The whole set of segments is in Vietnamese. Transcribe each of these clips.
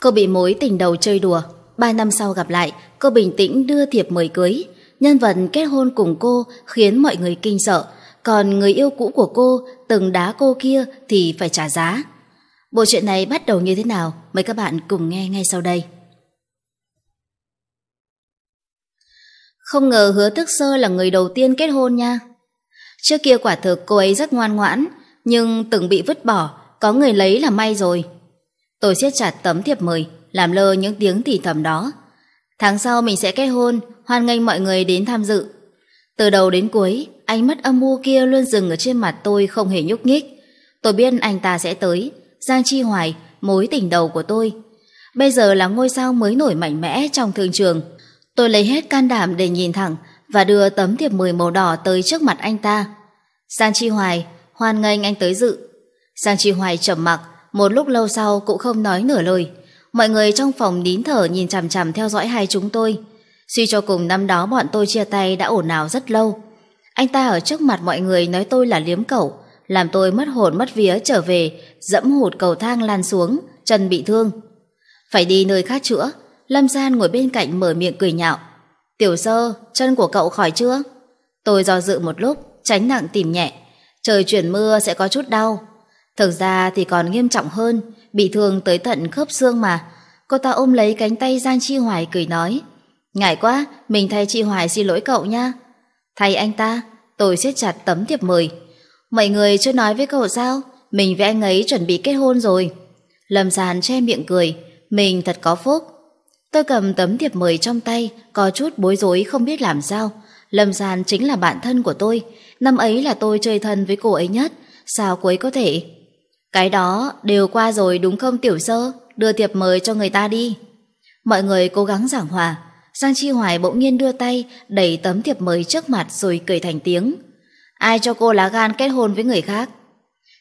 Cô bị mối tình đầu chơi đùa, 3 năm sau gặp lại, cô bình tĩnh đưa thiệp mời cưới. Nhân vật kết hôn cùng cô khiến mọi người kinh sợ, còn người yêu cũ của cô từng đá cô kia thì phải trả giá. Bộ truyện này bắt đầu như thế nào? Mời các bạn cùng nghe ngay sau đây. Không ngờ Hứa Tức Sơ là người đầu tiên kết hôn nha. Trước kia quả thực cô ấy rất ngoan ngoãn, nhưng từng bị vứt bỏ, có người lấy là may rồi. Tôi siết chặt tấm thiệp mời, làm lơ những tiếng thì thầm đó. Tháng sau mình sẽ kết hôn, hoan nghênh mọi người đến tham dự. Từ đầu đến cuối, ánh mắt âm u kia luôn dừng ở trên mặt tôi không hề nhúc nhích. Tôi biết anh ta sẽ tới, Giang Chi Hoài, mối tình đầu của tôi. Bây giờ là ngôi sao mới nổi mạnh mẽ trong thương trường. Tôi lấy hết can đảm để nhìn thẳng và đưa tấm thiệp mời màu đỏ tới trước mặt anh ta. Giang Chi Hoài, hoan nghênh anh tới dự. Giang Chi Hoài trầm mặc, một lúc lâu sau cũng không nói nửa lời. Mọi người trong phòng nín thở nhìn chằm chằm theo dõi hai chúng tôi. Suy cho cùng năm đó bọn tôi chia tay đã ồn ào rất lâu. Anh ta ở trước mặt mọi người nói tôi là liếm cẩu, làm tôi mất hồn mất vía trở về, dẫm hụt cầu thang lan xuống, chân bị thương. Phải đi nơi khác chữa. Lâm San ngồi bên cạnh mở miệng cười nhạo. Tiểu Sơ, chân của cậu khỏi chưa? Tôi do dự một lúc, tránh nặng tìm nhẹ. Trời chuyển mưa sẽ có chút đau. Thực ra thì còn nghiêm trọng hơn, bị thương tới tận khớp xương mà. Cô ta ôm lấy cánh tay Giang Chi Hoài cười nói. Ngại quá, mình thay chị Hoài xin lỗi cậu nha. Thay anh ta, tôi siết chặt tấm thiệp mời. Mọi người chưa nói với cậu sao? Mình với anh ấy chuẩn bị kết hôn rồi. Lâm San che miệng cười. Mình thật có phúc. Tôi cầm tấm thiệp mời trong tay, có chút bối rối không biết làm sao. Lâm San chính là bạn thân của tôi. Năm ấy là tôi chơi thân với cô ấy nhất. Sao cô ấy có thể? Cái đó đều qua rồi đúng không Tiểu Sơ? Đưa thiệp mời cho người ta đi. Mọi người cố gắng giảng hòa. Giang Chi Hoài bỗng nhiên đưa tay đẩy tấm thiệp mời trước mặt rồi cười thành tiếng. Ai cho cô lá gan kết hôn với người khác?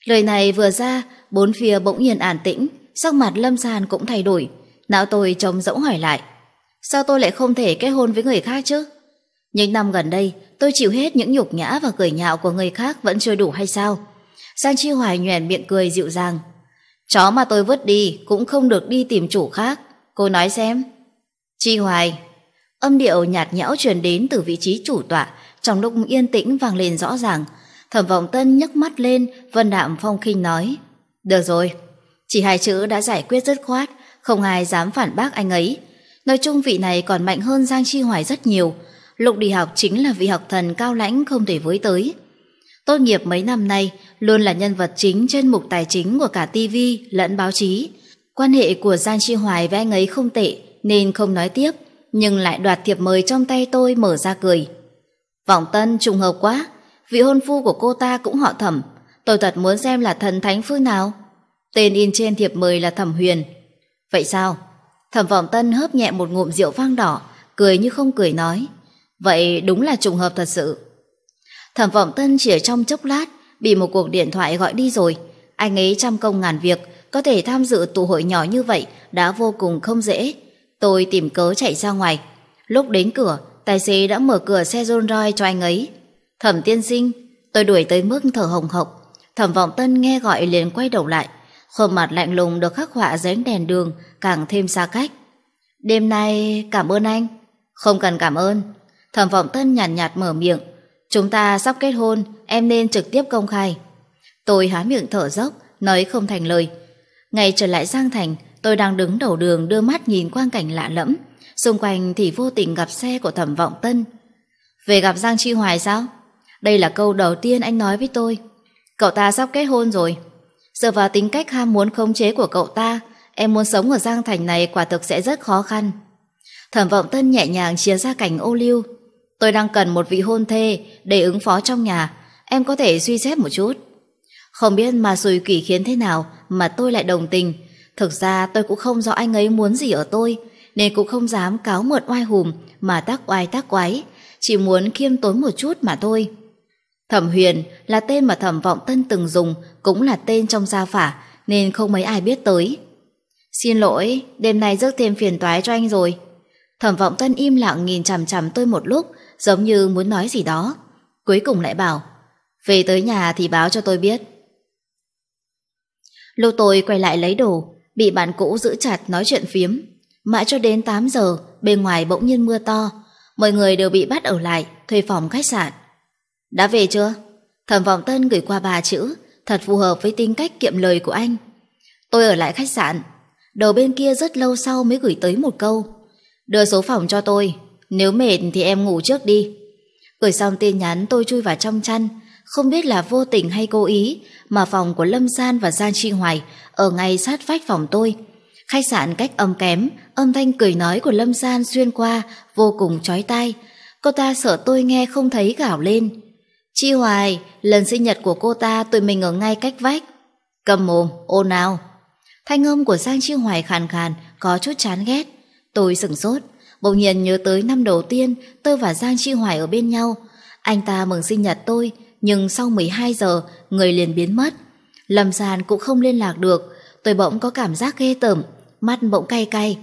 Lời này vừa ra, bốn phía bỗng nhiên an tĩnh, sắc mặt Lâm San cũng thay đổi. Não tôi trống rỗng hỏi lại, sao tôi lại không thể kết hôn với người khác chứ? Những năm gần đây, tôi chịu hết những nhục nhã và cười nhạo của người khác vẫn chưa đủ hay sao? Giang Chi Hoài nhoẻn miệng cười dịu dàng. Chó mà tôi vứt đi cũng không được đi tìm chủ khác. Cô nói xem. Chi Hoài. Âm điệu nhạt nhẽo truyền đến từ vị trí chủ tọa, trong lúc yên tĩnh vang lên rõ ràng. Thẩm Vọng Tân nhấc mắt lên, vân đạm phong khinh nói. Được rồi. Chỉ hai chữ đã giải quyết dứt khoát, không ai dám phản bác anh ấy. Nói chung vị này còn mạnh hơn Giang Chi Hoài rất nhiều. Lục đi học chính là vị học thần cao lãnh không thể với tới. Tốt nghiệp mấy năm nay, luôn là nhân vật chính trên mục tài chính của cả TV lẫn báo chí. Quan hệ của Giang Chi Hoài với anh ấy không tệ nên không nói tiếp, nhưng lại đoạt thiệp mời trong tay tôi mở ra cười. Vọng Tân trùng hợp quá, vị hôn phu của cô ta cũng họ Thẩm. Tôi thật muốn xem là thần thánh phương nào. Tên in trên thiệp mời là Thẩm Huyền. Vậy sao? Thẩm Vọng Tân hớp nhẹ một ngụm rượu vang đỏ, cười như không cười nói. Vậy đúng là trùng hợp thật sự. Thẩm Vọng Tân chỉ ở trong chốc lát bị một cuộc điện thoại gọi đi rồi. Anh ấy trăm công ngàn việc, có thể tham dự tụ hội nhỏ như vậy đã vô cùng không dễ. Tôi tìm cớ chạy ra ngoài. Lúc đến cửa, tài xế đã mở cửa xe Rolls Royce cho anh ấy. Thẩm tiên sinh, tôi đuổi tới mức thở hồng hộc. Thẩm Vọng Tân nghe gọi liền quay đầu lại. Khuôn mặt lạnh lùng được khắc họa dưới đèn đường càng thêm xa cách. Đêm nay cảm ơn anh. Không cần cảm ơn. Thẩm Vọng Tân nhàn nhạt mở miệng. Chúng ta sắp kết hôn, em nên trực tiếp công khai. Tôi há miệng thở dốc, nói không thành lời. Ngày trở lại Giang Thành, tôi đang đứng đầu đường đưa mắt nhìn quang cảnh lạ lẫm, xung quanh thì vô tình gặp xe của Thẩm Vọng Tân. Về gặp Giang Chi Hoài sao? Đây là câu đầu tiên anh nói với tôi. Cậu ta sắp kết hôn rồi. Dựa vào tính cách ham muốn khống chế của cậu ta, em muốn sống ở Giang Thành này quả thực sẽ rất khó khăn. Thẩm Vọng Tân nhẹ nhàng chia ra cành ô liu. Tôi đang cần một vị hôn thê để ứng phó trong nhà, em có thể suy xét một chút. Không biết mà xùi quỷ khiến thế nào mà tôi lại đồng tình. Thực ra tôi cũng không rõ anh ấy muốn gì ở tôi, nên cũng không dám cáo mượn oai hùm mà tác oai tác quái, chỉ muốn khiêm tốn một chút mà thôi. Thẩm Huyền là tên mà Thẩm Vọng Tân từng dùng, cũng là tên trong gia phả nên không mấy ai biết tới. Xin lỗi, đêm nay rước thêm phiền toái cho anh rồi. Thẩm Vọng Tân im lặng nhìn chằm chằm tôi một lúc, giống như muốn nói gì đó. Cuối cùng lại bảo, về tới nhà thì báo cho tôi biết. Lúc tôi quay lại lấy đồ, bị bạn cũ giữ chặt nói chuyện phiếm. Mãi cho đến 8 giờ, bên ngoài bỗng nhiên mưa to, mọi người đều bị bắt ở lại, thuê phòng khách sạn. Đã về chưa? Thẩm Vọng Tân gửi qua 3 chữ, thật phù hợp với tính cách kiệm lời của anh. Tôi ở lại khách sạn. Đầu bên kia rất lâu sau mới gửi tới một câu: đưa số phòng cho tôi, nếu mệt thì em ngủ trước đi. Gửi xong tin nhắn, tôi chui vào trong chăn. Không biết là vô tình hay cố ý mà phòng của Lâm San và Giang Chi Hoài ở ngay sát vách phòng tôi. Khách sạn cách âm kém, âm thanh cười nói của Lâm San xuyên qua vô cùng chói tai. Cô ta sợ tôi nghe không thấy gào lên: Chi Hoài, lần sinh nhật của cô ta tụi mình ở ngay cách vách. Cầm mồm, ồn ào. Thanh âm của Giang Chi Hoài khàn khàn, có chút chán ghét. Tôi sửng sốt, bỗng nhiên nhớ tới năm đầu tiên tôi và Giang Chi Hoài ở bên nhau. Anh ta mừng sinh nhật tôi, nhưng sau 12 giờ người liền biến mất. Lâm San cũng không liên lạc được. Tôi bỗng có cảm giác ghê tởm, mắt bỗng cay cay.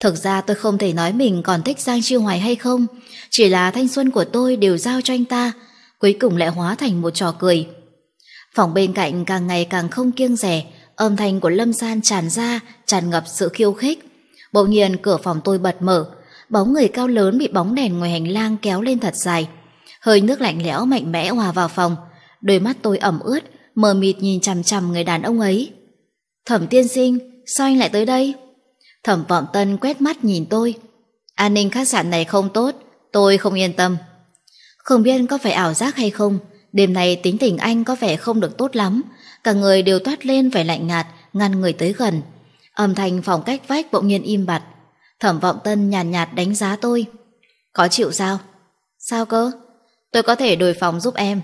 Thực ra tôi không thể nói mình còn thích Giang Chi Hoài hay không, chỉ là thanh xuân của tôi đều giao cho anh ta, cuối cùng lại hóa thành một trò cười. Phòng bên cạnh càng ngày càng không kiêng dè, âm thanh của Lâm San tràn ra, tràn ngập sự khiêu khích. Bỗng nhiên cửa phòng tôi bật mở, bóng người cao lớn bị bóng đèn ngoài hành lang kéo lên thật dài. Hơi nước lạnh lẽo mạnh mẽ hòa vào phòng, đôi mắt tôi ẩm ướt, mờ mịt nhìn chằm chằm người đàn ông ấy. Thẩm tiên sinh, sao anh lại tới đây? Thẩm Vọng Tân quét mắt nhìn tôi. An ninh khách sạn này không tốt, tôi không yên tâm. Không biết có phải ảo giác hay không, đêm nay tính tình anh có vẻ không được tốt lắm, cả người đều toát lên vẻ lạnh nhạt, ngăn người tới gần. Âm thanh phòng cách vách bỗng nhiên im bặt. Thẩm Vọng Tân nhàn nhạt đánh giá tôi. Có chịu sao? Sao cơ? Tôi có thể đổi phòng giúp em.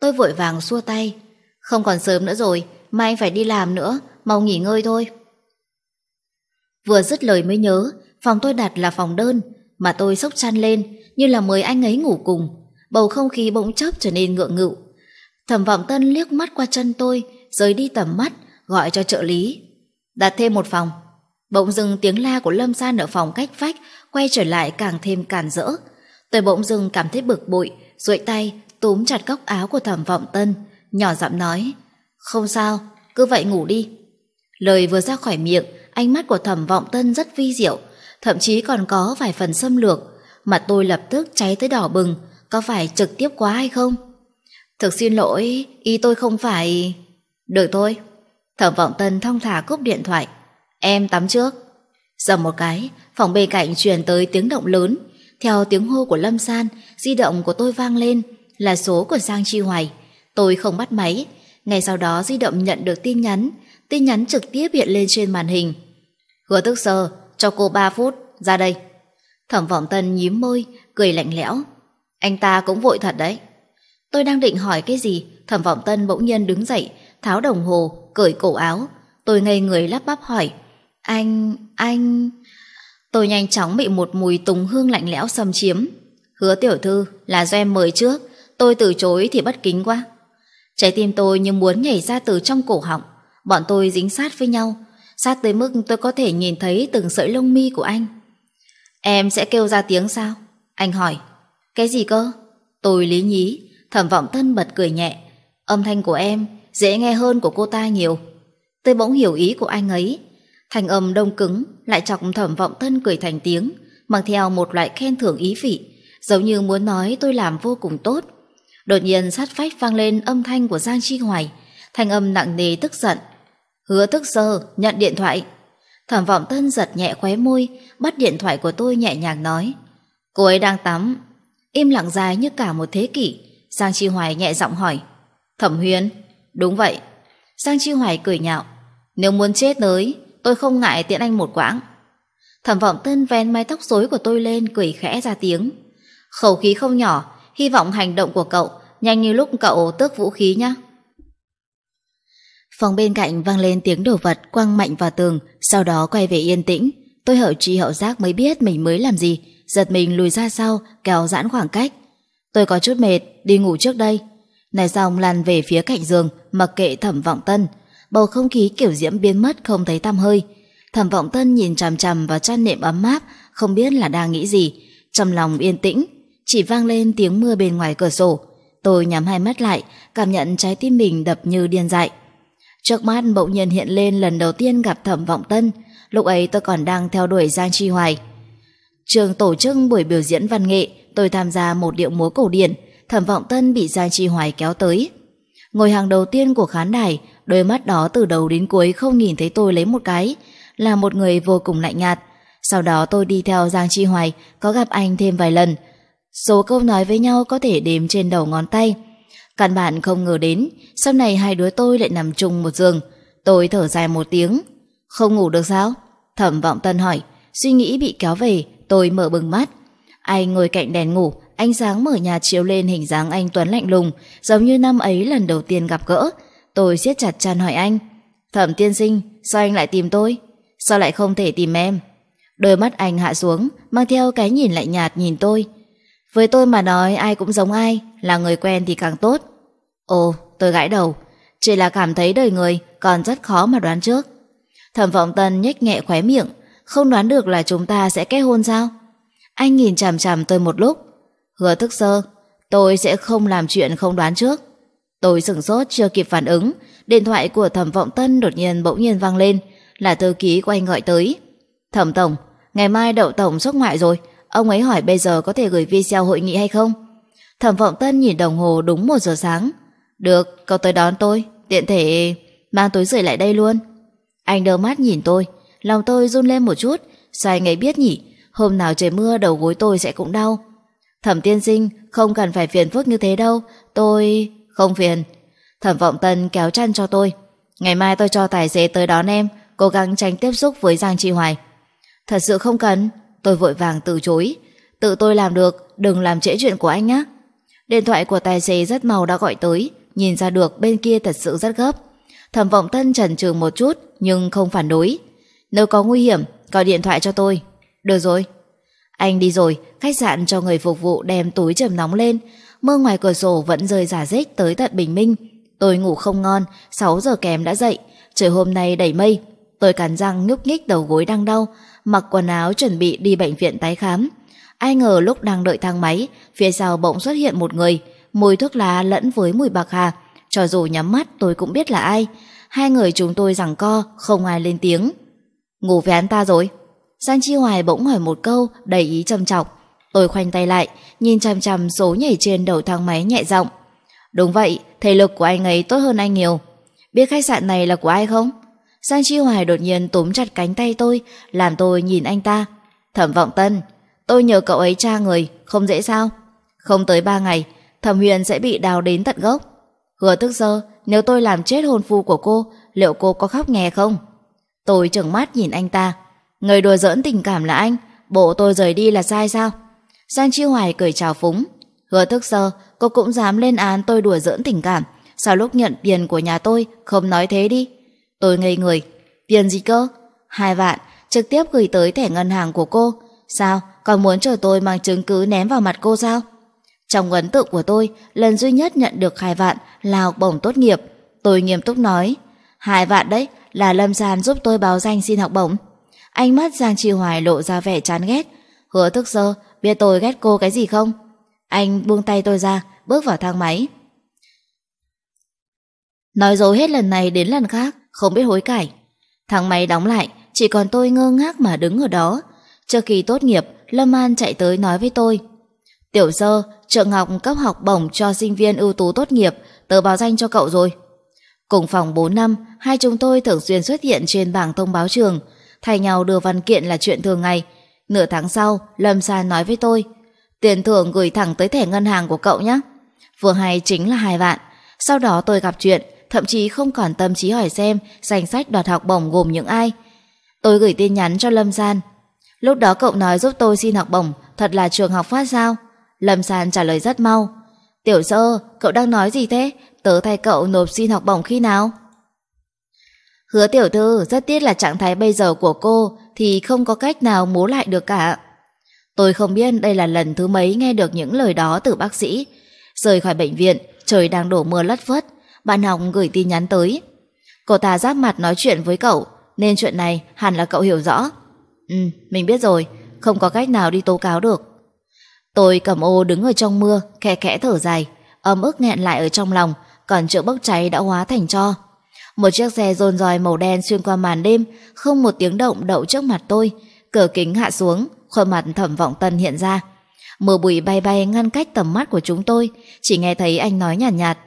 Tôi vội vàng xua tay. Không còn sớm nữa rồi, mai anh phải đi làm nữa, mau nghỉ ngơi thôi. Vừa dứt lời mới nhớ, phòng tôi đặt là phòng đơn, mà tôi xốc chăn lên như là mời anh ấy ngủ cùng. Bầu không khí bỗng chốc trở nên ngượng ngịu. Thẩm Vọng Tân liếc mắt qua chân tôi, rời đi tầm mắt, gọi cho trợ lý. Đặt thêm một phòng. Bỗng dưng tiếng la của Lâm San ở phòng cách vách quay trở lại càng thêm càn rỡ. Tôi bỗng dưng cảm thấy bực bội, duỗi tay túm chặt góc áo của Thẩm Vọng Tân, nhỏ giọng nói: "Không sao, cứ vậy ngủ đi." Lời vừa ra khỏi miệng, ánh mắt của Thẩm Vọng Tân rất vi diệu, thậm chí còn có vài phần xâm lược, mà tôi lập tức cháy tới đỏ bừng, có phải trực tiếp quá hay không? "Thực xin lỗi, ý tôi không phải..." "Được thôi." Thẩm Vọng Tân thong thả cúp điện thoại. "Em tắm trước." Dầm một cái, phòng bên cạnh truyền tới tiếng động lớn. Theo tiếng hô của Lâm San, di động của tôi vang lên, là số của Giang Chi Hoài. Tôi không bắt máy. Ngay sau đó di động nhận được tin nhắn. Tin nhắn trực tiếp hiện lên trên màn hình. Hứa Tức Sơ, cho cô 3 phút, ra đây. Thẩm Vọng Tân nhím môi, cười lạnh lẽo. Anh ta cũng vội thật đấy. Tôi đang định hỏi cái gì, Thẩm Vọng Tân bỗng nhiên đứng dậy, tháo đồng hồ, cởi cổ áo. Tôi ngây người lắp bắp hỏi. Anh... Tôi nhanh chóng bị một mùi tùng hương lạnh lẽo xâm chiếm. Hứa tiểu thư, là do em mời trước, tôi từ chối thì bất kính quá. Trái tim tôi như muốn nhảy ra từ trong cổ họng. Bọn tôi dính sát với nhau, sát tới mức tôi có thể nhìn thấy từng sợi lông mi của anh. Em sẽ kêu ra tiếng sao? Anh hỏi. Cái gì cơ? Tôi lý nhí. Thẩm Vọng Tân bật cười nhẹ. Âm thanh của em dễ nghe hơn của cô ta nhiều. Tôi bỗng hiểu ý của anh ấy. Thành âm đông cứng lại chọc Thẩm Vọng Tân cười thành tiếng, mang theo một loại khen thưởng ý vị, giống như muốn nói tôi làm vô cùng tốt. Đột nhiên sát vách vang lên âm thanh của Giang Chi Hoài, thanh âm nặng nề tức giận. Hứa Tức Sơ, nhận điện thoại. Thẩm Vọng Tân giật nhẹ khóe môi, bắt điện thoại của tôi nhẹ nhàng nói. Cô ấy đang tắm. Im lặng dài như cả một thế kỷ. Giang Chi Hoài nhẹ giọng hỏi. Thẩm Huyền? Đúng vậy. Giang Chi Hoài cười nhạo. Nếu muốn chết tới, tôi không ngại tiễn anh một quãng. Thẩm Vọng Tân vén mái tóc rối của tôi lên, cười khẽ ra tiếng. Khẩu khí không nhỏ, hy vọng hành động của cậu nhanh như lúc cậu tước vũ khí nhé. Phòng bên cạnh vang lên tiếng đồ vật quăng mạnh vào tường, sau đó quay về yên tĩnh. Tôi hậu tri hậu giác mới biết mình mới làm gì, giật mình lùi ra sau, kéo giãn khoảng cách. Tôi có chút mệt, đi ngủ trước đây. Nói xong lăn về phía cạnh giường, mặc kệ Thẩm Vọng Tân. Bầu không khí kiểu diễm biến mất không thấy tăm hơi. Thẩm Vọng Tân nhìn chằm chằm vào chăn nệm ấm áp, không biết là đang nghĩ gì. Trong lòng yên tĩnh, chỉ vang lên tiếng mưa bên ngoài cửa sổ. Tôi nhắm hai mắt lại, cảm nhận trái tim mình đập như điên dại. Trước mắt bỗng nhiên hiện lên lần đầu tiên gặp Thẩm Vọng Tân, lúc ấy tôi còn đang theo đuổi Giang Chi Hoài. Trường tổ chức buổi biểu diễn văn nghệ, tôi tham gia một điệu múa cổ điển, Thẩm Vọng Tân bị Giang Chi Hoài kéo tới. Ngồi hàng đầu tiên của khán đài, đôi mắt đó từ đầu đến cuối không nhìn thấy tôi lấy một cái, là một người vô cùng lạnh nhạt. Sau đó tôi đi theo Giang Chi Hoài, có gặp anh thêm vài lần. Số câu nói với nhau có thể đếm trên đầu ngón tay. Căn bản không ngờ đến, sau này hai đứa tôi lại nằm chung một giường. Tôi thở dài một tiếng. Không ngủ được sao? Thẩm Vọng Tân hỏi. Suy nghĩ bị kéo về, tôi mở bừng mắt. Anh ngồi cạnh đèn ngủ, ánh sáng mở nhạt chiếu lên hình dáng anh Tuấn lạnh lùng, giống như năm ấy lần đầu tiên gặp gỡ. Tôi siết chặt tràn hỏi anh. Thẩm tiên sinh, sao anh lại tìm tôi? Sao lại không thể tìm em? Đôi mắt anh hạ xuống, mang theo cái nhìn lạnh nhạt nhìn tôi. Với tôi mà nói ai cũng giống ai, là người quen thì càng tốt. Ồ, tôi gãi đầu. Chỉ là cảm thấy đời người còn rất khó mà đoán trước. Thẩm Vọng Tân nhếch nhẹ khóe miệng. Không đoán được là chúng ta sẽ kết hôn sao? Anh nhìn chằm chằm tôi một lúc. Hứa Tức Sơ, tôi sẽ không làm chuyện không đoán trước. Tôi sửng sốt chưa kịp phản ứng. Điện thoại của Thẩm Vọng Tân bỗng nhiên vang lên. Là thư ký của anh gọi tới. Thẩm tổng, ngày mai Đậu tổng xuất ngoại rồi. Ông ấy hỏi bây giờ có thể gửi video hội nghị hay không? Thẩm Vọng Tân nhìn đồng hồ đúng 1 giờ sáng. Được, cậu tới đón tôi. Tiện thể mang túi rưởi lại đây luôn. Anh đưa mắt nhìn tôi. Lòng tôi run lên một chút. Sao anh ấy biết nhỉ? Hôm nào trời mưa đầu gối tôi sẽ cũng đau. Thẩm tiên sinh, không cần phải phiền phức như thế đâu. Tôi... không phiền. Thẩm Vọng Tân kéo chăn cho tôi. Ngày mai tôi cho tài xế tới đón em. Cố gắng tránh tiếp xúc với Giang Chi Hoài. Thật sự không cần. Tôi vội vàng từ chối. Tự tôi làm được, đừng làm trễ chuyện của anh nhé. Điện thoại của tài xế rất mau đã gọi tới. Nhìn ra được bên kia thật sự rất gấp. Thẩm Vọng Tân chần chừ một chút, nhưng không phản đối. Nếu có nguy hiểm, gọi điện thoại cho tôi. Được rồi. Anh đi rồi, khách sạn cho người phục vụ đem túi chườm nóng lên. Mưa ngoài cửa sổ vẫn rơi rả rích tới tận bình minh. Tôi ngủ không ngon, 6 giờ kém đã dậy. Trời hôm nay đầy mây. Tôi cắn răng nhúc nhích đầu gối đang đau, mặc quần áo chuẩn bị đi bệnh viện tái khám. Ai ngờ lúc đang đợi thang máy, phía sau bỗng xuất hiện một người, mùi thuốc lá lẫn với mùi bạc hà. Cho dù nhắm mắt tôi cũng biết là ai. Hai người chúng tôi giằng co, không ai lên tiếng. Ngủ với anh ta rồi? Giang Chi Hoài bỗng hỏi một câu đầy ý châm chọc. Tôi khoanh tay lại, nhìn chằm chằm số nhảy trên đầu thang máy nhẹ giọng. Đúng vậy, thể lực của anh ấy tốt hơn anh nhiều. Biết khách sạn này là của ai không? Giang Chi Hoài đột nhiên túm chặt cánh tay tôi, làm tôi nhìn anh ta. Thẩm Vọng Tân, tôi nhờ cậu ấy tra người, không dễ sao? Không tới 3 ngày, Thẩm Huyền sẽ bị đào đến tận gốc. Hứa Tức Sơ, nếu tôi làm chết hôn phu của cô, liệu cô có khóc nghe không? Tôi trừng mắt nhìn anh ta. Người đùa giỡn tình cảm là anh, bộ tôi rời đi là sai sao? Giang Chi Hoài cười trào phúng. Hứa Tức Sơ, cô cũng dám lên án tôi đùa giỡn tình cảm. Sao lúc nhận tiền của nhà tôi không nói thế đi? Tôi ngây người. Tiền gì cơ? 2 vạn, trực tiếp gửi tới thẻ ngân hàng của cô. Sao, còn muốn chờ tôi mang chứng cứ ném vào mặt cô sao? Trong ấn tượng của tôi, lần duy nhất nhận được 2 vạn là học bổng tốt nghiệp. Tôi nghiêm túc nói. 2 vạn đấy, là Lâm San giúp tôi báo danh xin học bổng. Ánh mắt Giang Chi Hoài lộ ra vẻ chán ghét. Hứa Tức Sơ, biết tôi ghét cô cái gì không? Anh buông tay tôi ra, bước vào thang máy. Nói dối hết lần này đến lần khác, không biết hối cải. Thang máy đóng lại, chỉ còn tôi ngơ ngác mà đứng ở đó. Trước khi tốt nghiệp, Lâm An chạy tới nói với tôi. Tiểu Sơ, trường học cấp học bổng cho sinh viên ưu tú tốt nghiệp, tớ báo danh cho cậu rồi. Cùng phòng 4 năm, hai chúng tôi thường xuyên xuất hiện trên bảng thông báo trường. Thay nhau đưa văn kiện là chuyện thường ngày. Nửa tháng sau, Lâm San nói với tôi. Tiền thưởng gửi thẳng tới thẻ ngân hàng của cậu nhé. Vừa hay chính là 2 vạn. Sau đó tôi gặp chuyện, thậm chí không còn tâm trí hỏi xem danh sách đoạt học bổng gồm những ai. Tôi gửi tin nhắn cho Lâm San. Lúc đó cậu nói giúp tôi xin học bổng, thật là trường học phát sao? Lâm San trả lời rất mau. Tiểu Sơ, cậu đang nói gì thế? Tớ thay cậu nộp xin học bổng khi nào? Hứa tiểu thư, rất tiếc là trạng thái bây giờ của cô thì không có cách nào múa lại được cả. Tôi không biết đây là lần thứ mấy nghe được những lời đó từ bác sĩ. Rời khỏi bệnh viện, trời đang đổ mưa lất phất. Bạn học gửi tin nhắn tới. Cô ta giáp mặt nói chuyện với cậu, nên chuyện này hẳn là cậu hiểu rõ. Mình biết rồi, không có cách nào đi tố cáo được. Tôi cầm ô đứng ở trong mưa, khe khẽ thở dài. Ấm ức nghẹn lại ở trong lòng, còn chữ bốc cháy đã hóa thành tro. Một chiếc xe dồn dòi màu đen xuyên qua màn đêm, không một tiếng động đậu trước mặt tôi. Cửa kính hạ xuống, khuôn mặt Thẩm Vọng Tân hiện ra. Mưa bụi bay bay ngăn cách tầm mắt của chúng tôi, chỉ nghe thấy anh nói nhàn nhạt,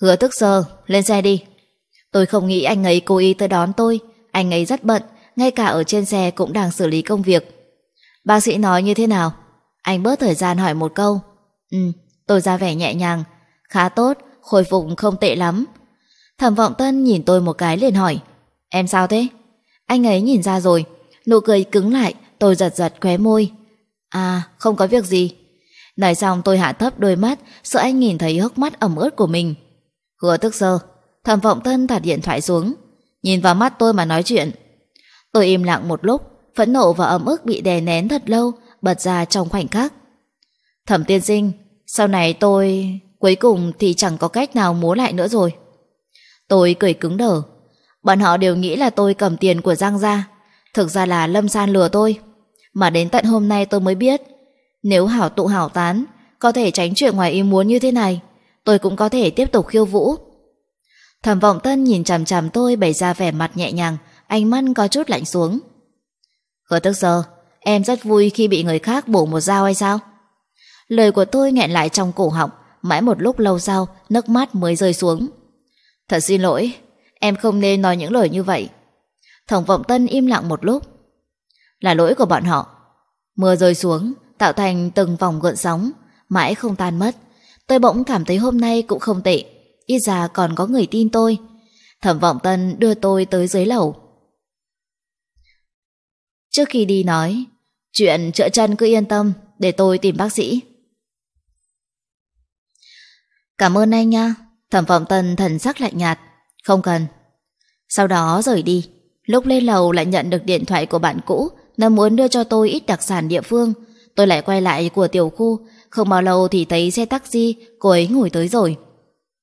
"Hứa Tức Sơ, lên xe đi." Tôi không nghĩ anh ấy cố ý tới đón tôi. Anh ấy rất bận, ngay cả ở trên xe cũng đang xử lý công việc. "Bác sĩ nói như thế nào?" Anh bớt thời gian hỏi một câu. Tôi ra vẻ nhẹ nhàng. "Khá tốt, khôi phục không tệ lắm." Thẩm Vọng Tân nhìn tôi một cái liền hỏi, "Em sao thế?" Anh ấy nhìn ra rồi, nụ cười cứng lại. Tôi giật giật khóe môi. "À, không có việc gì." Nói xong tôi hạ thấp đôi mắt, sợ anh nhìn thấy hốc mắt ẩm ướt của mình. "Hứa Tức Sơ." Thẩm Vọng Tân đặt điện thoại xuống, nhìn vào mắt tôi mà nói chuyện. Tôi im lặng một lúc, phẫn nộ và ấm ức bị đè nén thật lâu bật ra trong khoảnh khắc. "Thẩm tiên sinh, sau này tôi cuối cùng thì chẳng có cách nào múa lại nữa rồi." Tôi cười cứng đờ. "Bọn họ đều nghĩ là tôi cầm tiền của Giang gia, thực ra là Lâm San lừa tôi. Mà đến tận hôm nay tôi mới biết, nếu hảo tụ hảo tán, có thể tránh chuyện ngoài ý muốn như thế này, tôi cũng có thể tiếp tục khiêu vũ." Thẩm Vọng Tân nhìn chằm chằm tôi bày ra vẻ mặt nhẹ nhàng, ánh mắt có chút lạnh xuống. "Hứa Tức Sơ, em rất vui khi bị người khác bổ một dao hay sao?" Lời của tôi nghẹn lại trong cổ họng, mãi một lúc lâu sau, nước mắt mới rơi xuống. "Thật xin lỗi, em không nên nói những lời như vậy." Thẩm Vọng Tân im lặng một lúc. "Là lỗi của bọn họ." Mưa rơi xuống, tạo thành từng vòng gợn sóng, mãi không tan mất. Tôi bỗng cảm thấy hôm nay cũng không tệ, ít ra còn có người tin tôi. Thẩm Vọng Tân đưa tôi tới dưới lầu. Trước khi đi nói, "Chuyện chữa chân cứ yên tâm, để tôi tìm bác sĩ." "Cảm ơn anh nha." Thẩm Vọng Tân thần sắc lạnh nhạt. "Không cần." Sau đó rời đi. Lúc lên lầu lại nhận được điện thoại của bạn cũ, nó muốn đưa cho tôi ít đặc sản địa phương. Tôi lại quay lại của tiểu khu, không bao lâu thì thấy xe taxi cô ấy ngồi tới rồi.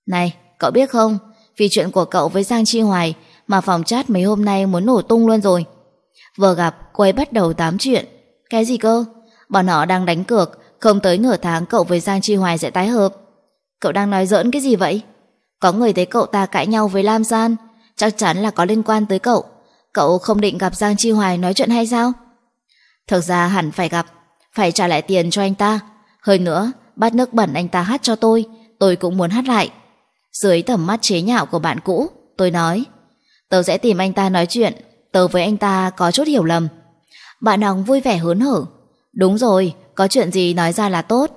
"Này, cậu biết không, vì chuyện của cậu với Giang Chi Hoài mà phòng chat mấy hôm nay muốn nổ tung luôn rồi." Vừa gặp, cô ấy bắt đầu tám chuyện. "Cái gì cơ?" "Bọn họ đang đánh cược, không tới nửa tháng cậu với Giang Chi Hoài sẽ tái hợp." "Cậu đang nói giỡn cái gì vậy?" "Có người thấy cậu ta cãi nhau với Lam San, chắc chắn là có liên quan tới cậu. Cậu không định gặp Giang Chi Hoài nói chuyện hay sao?" "Thực ra hẳn phải gặp, phải trả lại tiền cho anh ta. Hơn nữa, bát nước bẩn anh ta hát cho tôi cũng muốn hát lại." Dưới tầm mắt chế nhạo của bạn cũ, tôi nói, "Tớ sẽ tìm anh ta nói chuyện, tớ với anh ta có chút hiểu lầm." Bạn Hồng vui vẻ hớn hở, "Đúng rồi, có chuyện gì nói ra là tốt."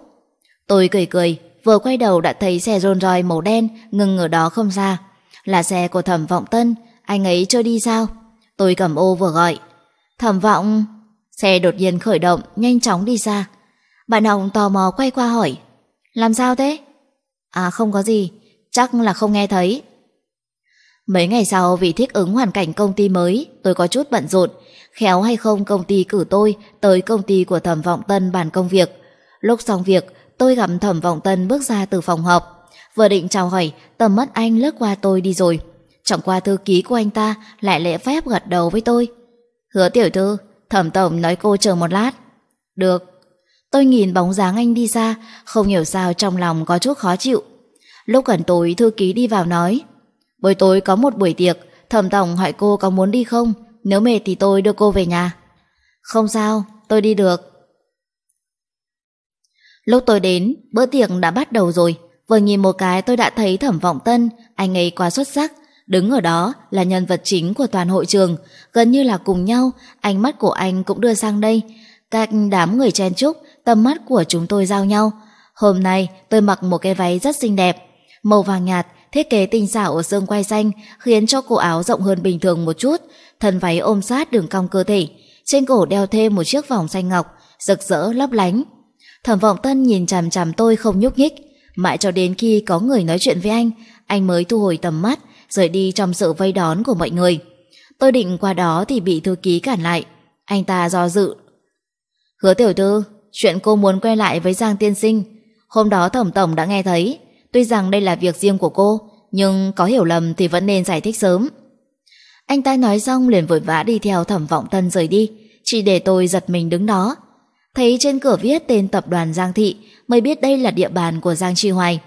Tôi cười, vừa quay đầu đã thấy xe Rolls Royce màu đen ngừng ở đó không xa. Là xe của Thẩm Vọng Tân, anh ấy chưa đi sao? Tôi cầm ô vừa gọi, "Thẩm Vọng." Xe đột nhiên khởi động, nhanh chóng đi xa. Bạn Hồng tò mò quay qua hỏi, "Làm sao thế?" "À, không có gì, chắc là không nghe thấy." Mấy ngày sau vì thích ứng hoàn cảnh công ty mới, tôi có chút bận rộn. Khéo hay không công ty cử tôi tới công ty của Thẩm Vọng Tân bàn công việc. Lúc xong việc, tôi gặp Thẩm Vọng Tân bước ra từ phòng họp. Vừa định chào hỏi, tầm mắt anh lướt qua tôi đi rồi. Chẳng qua thư ký của anh ta lại lễ phép gật đầu với tôi. "Hứa tiểu thư, Thẩm tổng nói cô chờ một lát." "Được." Tôi nhìn bóng dáng anh đi xa, không hiểu sao trong lòng có chút khó chịu. Lúc gần tối, thư ký đi vào nói, "Buổi tối có một buổi tiệc, Thẩm tổng hỏi cô có muốn đi không, nếu mệt thì tôi đưa cô về nhà." "Không sao, tôi đi được." Lúc tôi đến, bữa tiệc đã bắt đầu rồi. Vừa nhìn một cái tôi đã thấy Thẩm Vọng Tân, anh ấy quá xuất sắc. Đứng ở đó là nhân vật chính của toàn hội trường, gần như là cùng nhau, ánh mắt của anh cũng đưa sang đây. Các đám người chen chúc, tầm mắt của chúng tôi giao nhau. Hôm nay tôi mặc một cái váy rất xinh đẹp, màu vàng nhạt, thiết kế tinh xảo ở xương quai xanh, khiến cho cổ áo rộng hơn bình thường một chút, thân váy ôm sát đường cong cơ thể, trên cổ đeo thêm một chiếc vòng xanh ngọc, rực rỡ lấp lánh. Thẩm Vọng Tân nhìn chằm chằm tôi không nhúc nhích, mãi cho đến khi có người nói chuyện với anh mới thu hồi tầm mắt, rời đi trong sự vây đón của mọi người. Tôi định qua đó thì bị thư ký cản lại. Anh ta do dự, "Hứa tiểu thư, chuyện cô muốn quay lại với Giang tiên sinh, hôm đó Thẩm tổng đã nghe thấy. Tuy rằng đây là việc riêng của cô, nhưng có hiểu lầm thì vẫn nên giải thích sớm." Anh ta nói xong liền vội vã đi theo Thẩm Vọng Tân rời đi, chỉ để tôi giật mình đứng đó. Thấy trên cửa viết tên tập đoàn Giang Thị, mới biết đây là địa bàn của Giang Chi Hoài.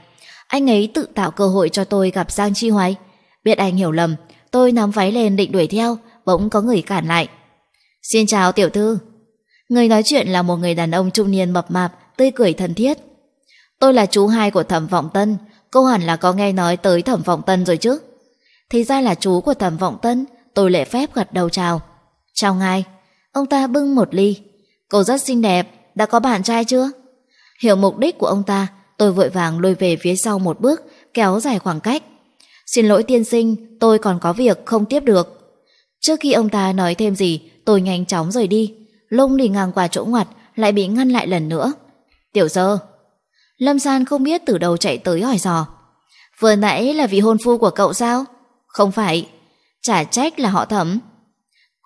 Anh ấy tự tạo cơ hội cho tôi gặp Giang Chi Hoài. Biết anh hiểu lầm, tôi nắm váy lên định đuổi theo, bỗng có người cản lại. "Xin chào tiểu thư." Người nói chuyện là một người đàn ông trung niên mập mạp, tươi cười thân thiết. "Tôi là chú hai của Thẩm Vọng Tân, cô hẳn là có nghe nói tới Thẩm Vọng Tân rồi chứ?" Thì ra là chú của Thẩm Vọng Tân, tôi lễ phép gật đầu chào. "Chào ngài." Ông ta bưng một ly. "Cô rất xinh đẹp, đã có bạn trai chưa?" Hiểu mục đích của ông ta, tôi vội vàng lùi về phía sau một bước, kéo dài khoảng cách. "Xin lỗi tiên sinh, tôi còn có việc không tiếp được." Trước khi ông ta nói thêm gì, tôi nhanh chóng rời đi. Lúc đi ngang qua chỗ ngoặt, lại bị ngăn lại lần nữa. "Tiểu Sơ." Lâm San không biết từ đầu chạy tới hỏi dò. "Vừa nãy là vị hôn phu của cậu sao?" "Không phải." "Chả trách là họ Thẩm."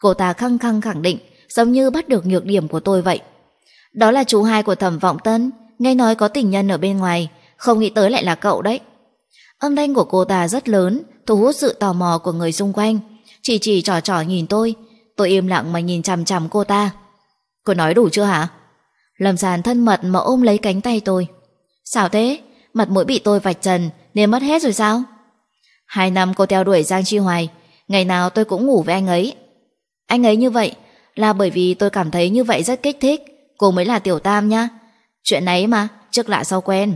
Cô ta khăng khăng khẳng định, giống như bắt được nhược điểm của tôi vậy. "Đó là chú hai của Thẩm Vọng Tân, nghe nói có tình nhân ở bên ngoài, không nghĩ tới lại là cậu đấy." Âm thanh của cô ta rất lớn, thu hút sự tò mò của người xung quanh. Chỉ trò trò nhìn tôi im lặng mà nhìn chằm chằm cô ta. "Cô nói đủ chưa hả?" Lâm San thân mật mà ôm lấy cánh tay tôi. "Sao thế? Mặt mũi bị tôi vạch trần nên mất hết rồi sao?" "2 năm cô theo đuổi Giang Chi Hoài, ngày nào tôi cũng ngủ với anh ấy. Anh ấy như vậy là bởi vì tôi cảm thấy như vậy rất kích thích. Cô mới là tiểu tam nhá. Chuyện ấy mà, trước lạ sau quen."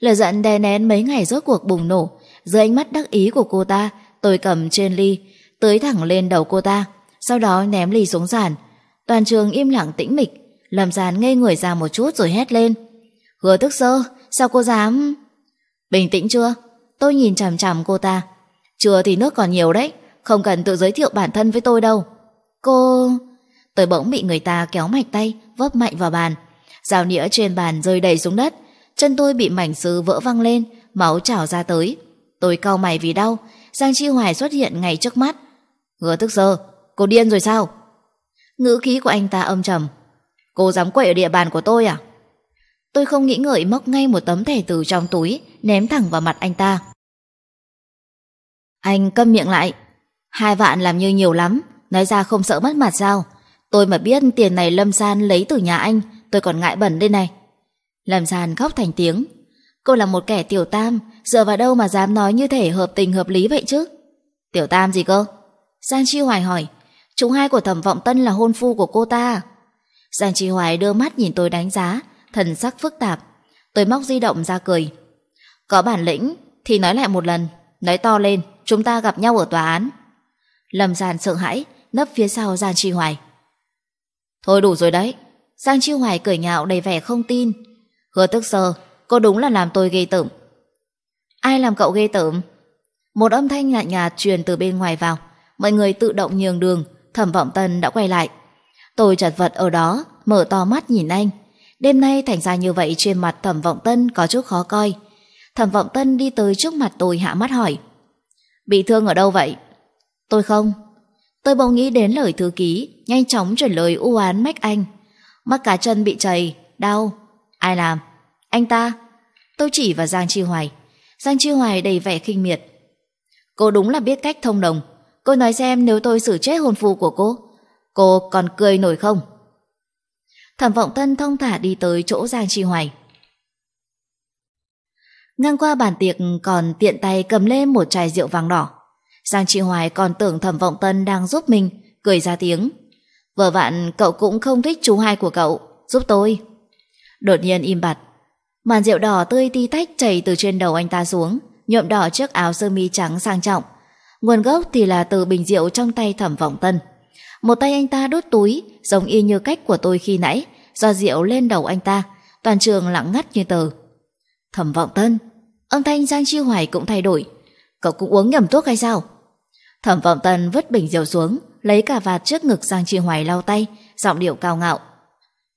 Lửa giận đè nén mấy ngày rốt cuộc bùng nổ. Dưới ánh mắt đắc ý của cô ta, tôi cầm trên ly, tới thẳng lên đầu cô ta, sau đó ném ly xuống sàn. Toàn trường im lặng tĩnh mịch. Lâm San ngây người ra một chút rồi hét lên. "Hứa Tức Sơ, sao cô dám?" "Bình tĩnh chưa?" Tôi nhìn chằm chằm cô ta. "Chưa thì nước còn nhiều đấy, không cần tự giới thiệu bản thân với tôi đâu." "Cô..." Tôi bỗng bị người ta kéo mạch tay, vấp mạnh vào bàn. Dao nĩa trên bàn rơi đầy xuống đất. Chân tôi bị mảnh sứ vỡ văng lên, máu trào ra tới. Tôi cau mày vì đau. Giang Chi Hoài xuất hiện ngay trước mắt. "Hứa Tức Sơ, cô điên rồi sao?" Ngữ khí của anh ta âm trầm. "Cô dám quậy ở địa bàn của tôi à?" Tôi không nghĩ ngợi, móc ngay một tấm thẻ từ trong túi, ném thẳng vào mặt anh ta. "Anh câm miệng lại. 2 vạn làm như nhiều lắm, nói ra không sợ mất mặt sao? Tôi mà biết tiền này Lâm San lấy từ nhà anh, tôi còn ngại bẩn đây này." Lâm San khóc thành tiếng. "Cô là một kẻ tiểu tam, dựa vào đâu mà dám nói như thể hợp tình hợp lý vậy chứ?" "Tiểu tam gì cơ?" Giang Chi Hoài hỏi. "Chúng hai của Thẩm Vọng Tân là hôn phu của cô ta." Giang Chi Hoài đưa mắt nhìn tôi đánh giá, thần sắc phức tạp. Tôi móc di động ra cười. "Có bản lĩnh thì nói lại một lần, nói to lên, chúng ta gặp nhau ở tòa án." Lâm San sợ hãi, nấp phía sau Giang Chi Hoài. "Thôi đủ rồi đấy." Giang Chi Hoài cười nhạo đầy vẻ không tin. "Hứa Tức Sơ, cô đúng là làm tôi ghê tởm." "Ai làm cậu ghê tởm?" Một âm thanh nhạt nhạt truyền từ bên ngoài vào. Mọi người tự động nhường đường. Thẩm Vọng Tân đã quay lại. Tôi chật vật ở đó, mở to mắt nhìn anh. Đêm nay thành ra như vậy trên mặt Thẩm Vọng Tân có chút khó coi. Thẩm Vọng Tân đi tới trước mặt tôi, hạ mắt hỏi: "Bị thương ở đâu vậy?" "Tôi không." Tôi bỗng nghĩ đến lời thư ký, nhanh chóng chuyển lời u oán mách anh: "Mắt cá chân bị trầy, đau." "Ai làm?" "Anh ta." Tôi chỉ vào Giang Chi Hoài. Giang Chi Hoài đầy vẻ khinh miệt: "Cô đúng là biết cách thông đồng. Cô nói xem, nếu tôi xử chết hôn phu của cô còn cười nổi không?" Thẩm Vọng Tân thong thả đi tới chỗ Giang Chi Hoài. Ngang qua bàn tiệc còn tiện tay cầm lên một chai rượu vàng đỏ. Giang Chi Hoài còn tưởng Thẩm Vọng Tân đang giúp mình, cười ra tiếng: "Vừa vặn cậu cũng không thích chú hai của cậu, giúp tôi." Đột nhiên im bặt. Màn rượu đỏ tươi tí tách chảy từ trên đầu anh ta xuống, nhuộm đỏ chiếc áo sơ mi trắng sang trọng. Nguồn gốc thì là từ bình rượu trong tay Thẩm Vọng Tân. Một tay anh ta đút túi, giống y như cách của tôi khi nãy, do rượu lên đầu anh ta. Toàn trường lặng ngắt như tờ. "Thẩm Vọng Tân." Âm thanh Giang Chi Hoài cũng thay đổi. "Cậu cũng uống nhầm thuốc hay sao?" Thẩm Vọng Tân vứt bình rượu xuống, lấy cà vạt trước ngực Giang Chi Hoài lau tay, giọng điệu cao ngạo: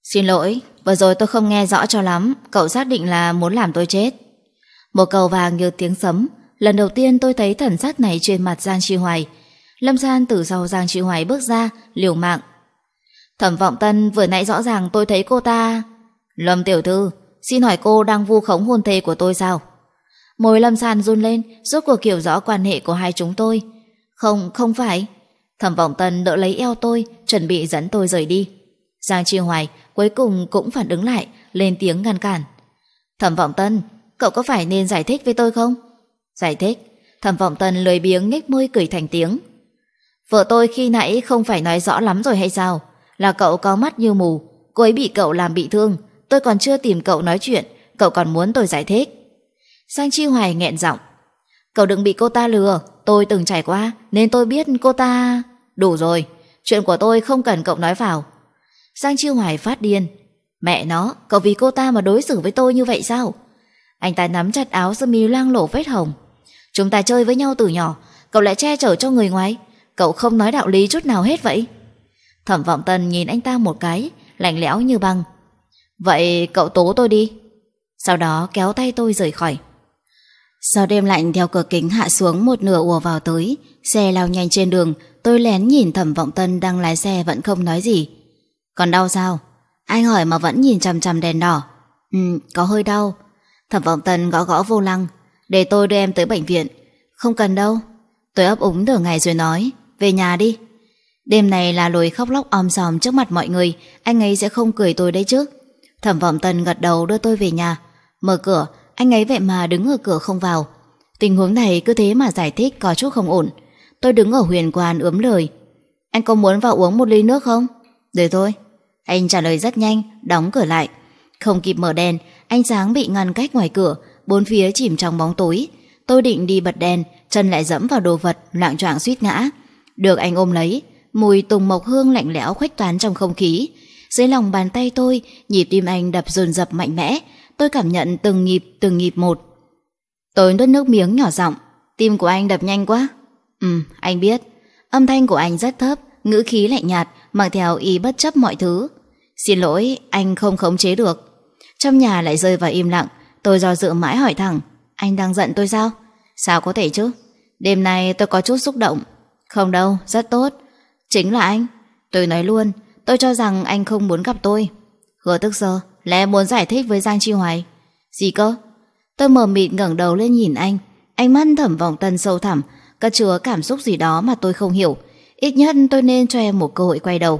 "Xin lỗi, vừa rồi tôi không nghe rõ cho lắm. Cậu xác định là muốn làm tôi chết?" Một cầu vàng như tiếng sấm. Lần đầu tiên tôi thấy thần sắc này trên mặt Giang Chi Hoài. Lâm San từ sau Giang Chi Hoài bước ra, liều mạng: "Thẩm Vọng Tân, vừa nãy rõ ràng tôi thấy cô ta..." "Lâm tiểu thư, xin hỏi cô đang vu khống hôn thê của tôi sao?" Môi Lâm San run lên, rốt cuộc hiểu rõ quan hệ của hai chúng tôi. Không phải." Thẩm Vọng Tân đỡ lấy eo tôi, chuẩn bị dẫn tôi rời đi. Giang Chi Hoài cuối cùng cũng phản ứng lại, lên tiếng ngăn cản: "Thẩm Vọng Tân, cậu có phải nên giải thích với tôi không?" "Giải thích?" Thẩm Vọng Tân lười biếng nhếch môi cười thành tiếng. Vợ tôi khi nãy không phải nói rõ lắm rồi hay sao? Là cậu có mắt như mù, cô ấy bị cậu làm bị thương, tôi còn chưa tìm cậu nói chuyện, cậu còn muốn tôi giải thích. Giang Chi Hoài nghẹn giọng. Cậu đừng bị cô ta lừa, tôi từng trải qua nên tôi biết cô ta... Đủ rồi, chuyện của tôi không cần cậu nói vào. Giang Chi Hoài phát điên. Mẹ nó, cậu vì cô ta mà đối xử với tôi như vậy sao? Anh ta nắm chặt áo sơ mi loang lổ vết hồng. Chúng ta chơi với nhau từ nhỏ, cậu lại che chở cho người ngoài, cậu không nói đạo lý chút nào hết vậy. Thẩm Vọng Tân nhìn anh ta một cái, lạnh lẽo như băng. Vậy cậu tố tôi đi. Sau đó kéo tay tôi rời khỏi. Gió đêm lạnh theo cửa kính hạ xuống một nửa ùa vào tới, xe lao nhanh trên đường. Tôi lén nhìn Thẩm Vọng Tân đang lái xe vẫn không nói gì. Còn đau sao? Anh hỏi mà vẫn nhìn chằm chằm đèn đỏ. Có hơi đau. Thẩm Vọng Tân gõ gõ vô lăng. Để tôi đưa em tới bệnh viện. Không cần đâu. Tôi ấp úng nửa ngày rồi nói, về nhà đi. Đêm này là lối khóc lóc om sòm trước mặt mọi người, anh ấy sẽ không cười tôi đấy chứ. Thẩm Vọng Tân gật đầu đưa tôi về nhà. Mở cửa, anh ấy vậy mà đứng ở cửa không vào. Tình huống này cứ thế mà giải thích có chút không ổn. Tôi đứng ở huyền quan ướm lời. Anh có muốn vào uống một ly nước không? Để thôi. Anh trả lời rất nhanh, đóng cửa lại. Không kịp mở đèn, ánh sáng bị ngăn cách ngoài cửa, bốn phía chìm trong bóng tối. Tôi định đi bật đèn, chân lại dẫm vào đồ vật, loạng choạng suýt ngã. Được anh ôm lấy, mùi tùng mộc hương lạnh lẽo khuếch tán trong không khí. Dưới lòng bàn tay tôi, nhịp tim anh đập dồn dập mạnh mẽ, tôi cảm nhận từng nhịp một. Tôi nuốt nước miếng nhỏ giọng, tim của anh đập nhanh quá. Anh biết. Âm thanh của anh rất thấp, ngữ khí lạnh nhạt, mang theo ý bất chấp mọi thứ. Xin lỗi, anh không khống chế được. Trong nhà lại rơi vào im lặng. Tôi do dự mãi hỏi thẳng, anh đang giận tôi sao? Sao có thể chứ? Đêm nay tôi có chút xúc động. Không đâu, rất tốt. Chính là anh. Tôi nói luôn, tôi cho rằng anh không muốn gặp tôi. Hứa Tức Sơ lẽ muốn giải thích với Giang Chi Hoài. Gì cơ? Tôi mờ mịt ngẩng đầu lên nhìn anh. Ánh mắt Thẩm Vọng Tân sâu thẳm, có chứa cảm xúc gì đó mà tôi không hiểu. Ít nhất tôi nên cho em một cơ hội quay đầu.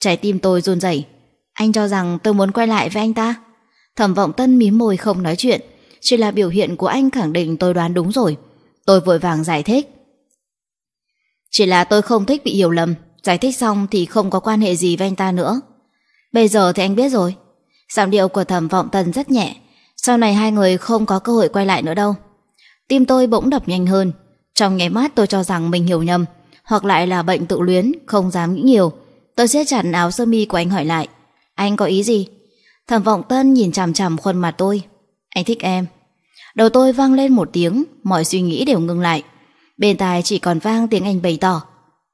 Trái tim tôi run rẩy. Anh cho rằng tôi muốn quay lại với anh ta? Thẩm Vọng Tân mím môi không nói chuyện. Chỉ là biểu hiện của anh khẳng định tôi đoán đúng rồi. Tôi vội vàng giải thích. Chỉ là tôi không thích bị hiểu lầm. Giải thích xong thì không có quan hệ gì với anh ta nữa. Bây giờ thì anh biết rồi. Giọng điệu của Thẩm Vọng Tân rất nhẹ. Sau này hai người không có cơ hội quay lại nữa đâu. Tim tôi bỗng đập nhanh hơn. Trong nháy mắt tôi cho rằng mình hiểu nhầm, hoặc lại là bệnh tự luyến, không dám nghĩ nhiều. Tôi siết chặt áo sơ mi của anh hỏi lại, anh có ý gì? Thẩm Vọng Tân nhìn chằm chằm khuôn mặt tôi. Anh thích em. Đầu tôi vang lên một tiếng, mọi suy nghĩ đều ngừng lại. Bên tai chỉ còn vang tiếng anh bày tỏ.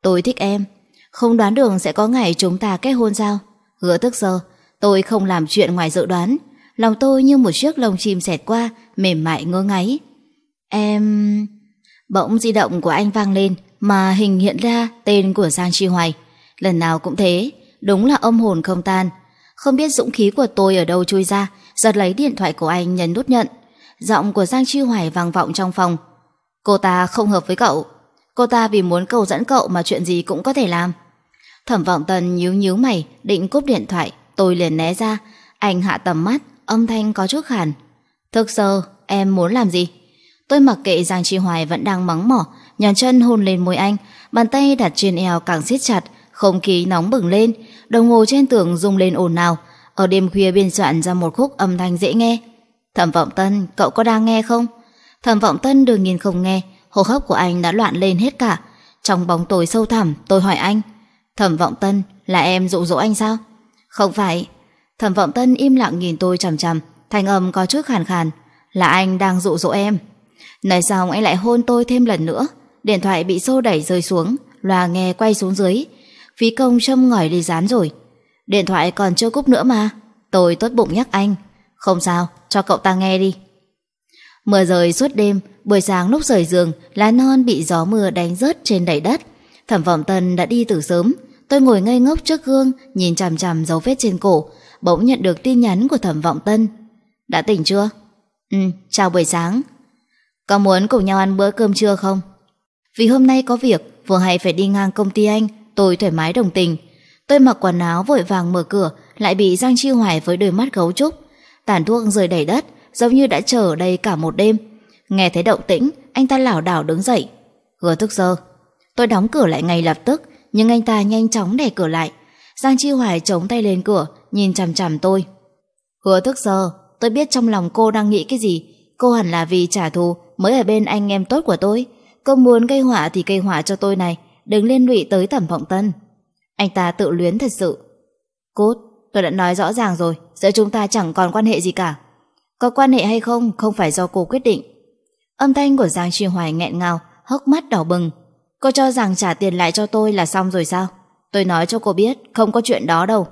Tôi thích em. Không đoán đường sẽ có ngày chúng ta kết hôn sao? Hứa Tức Sơ, tôi không làm chuyện ngoài dự đoán. Lòng tôi như một chiếc lông chim xẹt qua, mềm mại ngơ ngáy. Em... Bỗng di động của anh vang lên mà hình hiện ra tên của Giang Chi Hoài. Lần nào cũng thế, đúng là âm hồn không tan. Không biết dũng khí của tôi ở đâu chui ra, giật lấy điện thoại của anh nhấn nút nhận. Giọng của Giang Chi Hoài vang vọng trong phòng. Cô ta không hợp với cậu. Cô ta vì muốn cầu dẫn cậu mà chuyện gì cũng có thể làm. Thẩm Vọng Tân nhíu nhíu mày, định cúp điện thoại. Tôi liền né ra. Anh hạ tầm mắt, âm thanh có chút khàn. Thực sơ, em muốn làm gì? Tôi mặc kệ Giang Chi Hoài vẫn đang mắng mỏ, nhón chân hôn lên môi anh, bàn tay đặt trên eo càng siết chặt, không khí nóng bừng lên, đồng hồ trên tường rung lên ồn ào, ở đêm khuya biên soạn ra một khúc âm thanh dễ nghe. Thẩm Vọng Tân, cậu có đang nghe không? Thẩm Vọng Tân đương nhiên không nghe, hô hấp của anh đã loạn lên hết cả. Trong bóng tối sâu thẳm, tôi hỏi anh, Thẩm Vọng Tân, là em dụ dỗ anh sao? Không phải. Thẩm Vọng Tân im lặng nhìn tôi chằm chằm, thanh âm có chút khàn khàn, là anh đang dụ dỗ em. Nói xong anh lại hôn tôi thêm lần nữa. Điện thoại bị xô đẩy rơi xuống, loa nghe quay xuống dưới. Phí công châm ngòi đi dán rồi. Điện thoại còn chưa cúp nữa mà. Tôi tốt bụng nhắc anh, không sao, cho cậu ta nghe đi. Mưa rơi suốt đêm. Buổi sáng lúc rời giường, lá non bị gió mưa đánh rớt trên đầy đất. Thẩm Vọng Tân đã đi từ sớm. Tôi ngồi ngây ngốc trước gương, nhìn chằm chằm dấu vết trên cổ. Bỗng nhận được tin nhắn của Thẩm Vọng Tân. Đã tỉnh chưa? Chào buổi sáng. Có muốn cùng nhau ăn bữa cơm trưa không? Vì hôm nay có việc, vừa hay phải đi ngang công ty anh, tôi thoải mái đồng tình. Tôi mặc quần áo vội vàng mở cửa, lại bị Giang Chi Hoài với đôi mắt gấu trúc. Tàn thuốc rơi đầy đất, giống như đã chờ ở đây cả một đêm. Nghe thấy động tĩnh, anh ta lảo đảo đứng dậy. Hứa Tức Sơ. Tôi đóng cửa lại ngay lập tức, nhưng anh ta nhanh chóng đè cửa lại. Giang Chi Hoài chống tay lên cửa, nhìn chằm chằm tôi. Hứa Tức Sơ, tôi biết trong lòng cô đang nghĩ cái gì. Cô hẳn là vì trả thù mới ở bên anh em tốt của tôi. Cô muốn gây họa thì gây họa cho tôi này, đừng liên lụy tới Thẩm Vọng Tân. Anh ta tự luyến thật sự. Cốt, tôi đã nói rõ ràng rồi, giữa chúng ta chẳng còn quan hệ gì cả. Có quan hệ hay không, không phải do cô quyết định. Âm thanh của Giang Chi Hoài nghẹn ngào, hốc mắt đỏ bừng. Cô cho rằng trả tiền lại cho tôi là xong rồi sao? Tôi nói cho cô biết, không có chuyện đó đâu.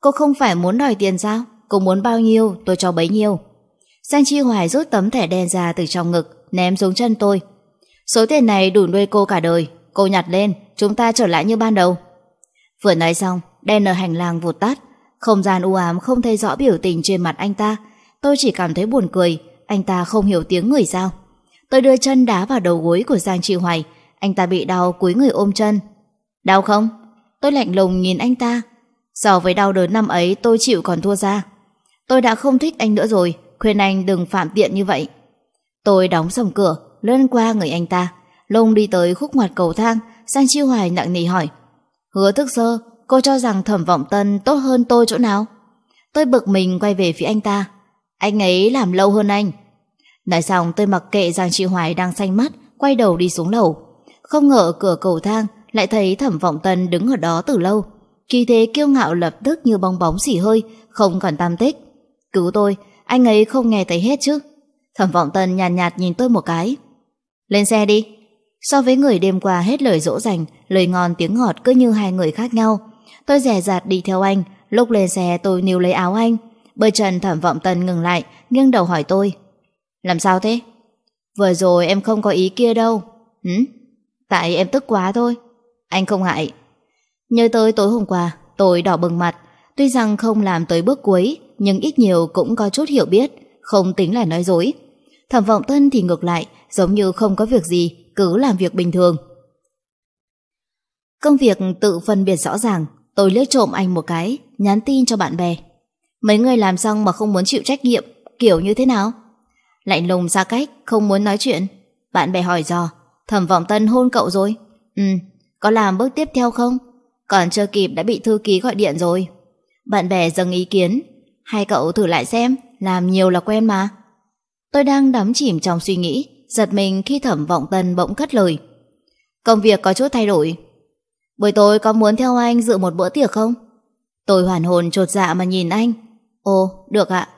Cô không phải muốn đòi tiền sao? Cô muốn bao nhiêu, tôi cho bấy nhiêu. Giang Chi Hoài rút tấm thẻ đen ra từ trong ngực, ném xuống chân tôi. Số tiền này đủ nuôi cô cả đời. Cô nhặt lên, chúng ta trở lại như ban đầu. Vừa nói xong, đèn ở hành lang vụt tắt. Không gian u ám không thấy rõ biểu tình trên mặt anh ta. Tôi chỉ cảm thấy buồn cười. Anh ta không hiểu tiếng người sao? Tôi đưa chân đá vào đầu gối của Giang Chi Hoài. Anh ta bị đau, cúi người ôm chân. Đau không? Tôi lạnh lùng nhìn anh ta. So với đau đớn năm ấy, tôi chịu còn thua ra. Tôi đã không thích anh nữa rồi, khuyên anh đừng phạm tiện như vậy. Tôi đóng sầm cửa, lướn qua người anh ta, lông đi tới khúc ngoặt cầu thang. Giang Chi Hoài nặng nề hỏi, Hứa Tức Sơ, cô cho rằng Thẩm Vọng Tân tốt hơn tôi chỗ nào? Tôi bực mình quay về phía anh ta. Anh ấy làm lâu hơn anh. Nói xong tôi mặc kệ Giang Chi Hoài đang xanh mắt, quay đầu đi xuống lầu. Không ngờ cửa cầu thang lại thấy Thẩm Vọng Tân đứng ở đó từ lâu. Khí thế kiêu ngạo lập tức như bong bóng xỉ hơi, không còn tăm tích. Cứu tôi, anh ấy không nghe thấy hết chứ? Thẩm Vọng Tân nhàn nhạt nhìn tôi một cái. Lên xe đi. So với người đêm qua hết lời dỗ dành, lời ngon tiếng ngọt cứ như hai người khác nhau. Tôi dè dặt đi theo anh. Lúc lên xe tôi níu lấy áo anh. Bơi trần Thẩm Vọng Tân ngừng lại, nghiêng đầu hỏi tôi. Làm sao thế? Vừa rồi em không có ý kia đâu. Tại em tức quá thôi. Anh không ngại. Nhớ tới tối hôm qua, tôi đỏ bừng mặt. Tuy rằng không làm tới bước cuối, nhưng ít nhiều cũng có chút hiểu biết, không tính là nói dối. Thẩm Vọng Tân thì ngược lại, giống như không có việc gì, cứ làm việc bình thường. Công việc tự phân biệt rõ ràng. Tôi liếc trộm anh một cái, nhắn tin cho bạn bè. Mấy người làm xong mà không muốn chịu trách nhiệm, kiểu như thế nào? Lạnh lùng xa cách, không muốn nói chuyện. Bạn bè hỏi dò, Thẩm Vọng Tân hôn cậu rồi. Có làm bước tiếp theo không? Còn chưa kịp đã bị thư ký gọi điện rồi. Bạn bè dâng ý kiến, hai cậu thử lại xem, làm nhiều là quen mà. Tôi đang đắm chìm trong suy nghĩ, giật mình khi Thẩm Vọng Tân bỗng cất lời. Công việc có chút thay đổi. Buổi tối có muốn theo anh dự một bữa tiệc không? Tôi hoàn hồn chột dạ mà nhìn anh. Ồ, được ạ.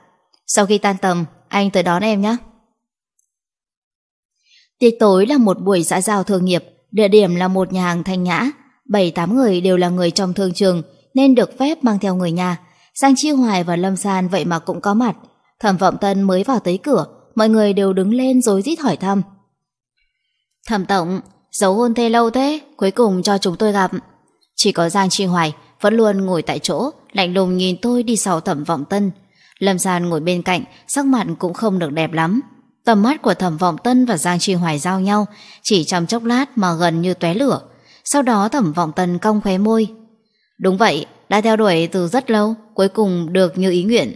Sau khi tan tầm, anh tới đón em nhé. Tiệc tối là một buổi xã giao thương nghiệp, địa điểm là một nhà hàng thanh nhã. 7-8 người đều là người trong thương trường nên được phép mang theo người nhà. Giang Chi Hoài và Lâm San vậy mà cũng có mặt. Thẩm Vọng Tân mới vào tới cửa, mọi người đều đứng lên rối rít hỏi thăm. Thẩm tổng, giấu hôn thê lâu thế, cuối cùng cho chúng tôi gặp. Chỉ có Giang Chi Hoài vẫn luôn ngồi tại chỗ, lạnh lùng nhìn tôi đi sau Thẩm Vọng Tân. Lâm San ngồi bên cạnh, sắc mặt cũng không được đẹp lắm. Tầm mắt của Thẩm Vọng Tân và Giang Chi Hoài giao nhau, chỉ trong chốc lát mà gần như tóe lửa. Sau đó Thẩm Vọng Tân cong khóe môi. Đúng vậy, đã theo đuổi từ rất lâu, cuối cùng được như ý nguyện.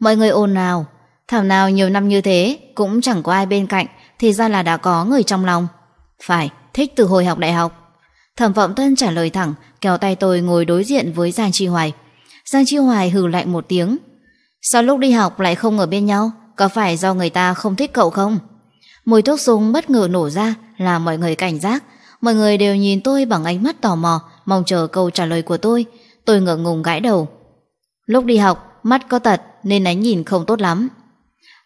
Mọi người ồn ào, thảo nào nhiều năm như thế cũng chẳng có ai bên cạnh, thì ra là đã có người trong lòng. Phải, thích từ hồi học đại học. Thẩm Vọng Tân trả lời thẳng, kéo tay tôi ngồi đối diện với Giang Chi Hoài. Giang Chi Hoài hừ lạnh một tiếng. Sao lúc đi học lại không ở bên nhau? Có phải do người ta không thích cậu không? Mùi thuốc súng bất ngờ nổ ra làm mọi người cảnh giác. Mọi người đều nhìn tôi bằng ánh mắt tò mò, mong chờ câu trả lời của tôi. Tôi ngượng ngùng gãi đầu. Lúc đi học, mắt có tật nên ánh nhìn không tốt lắm.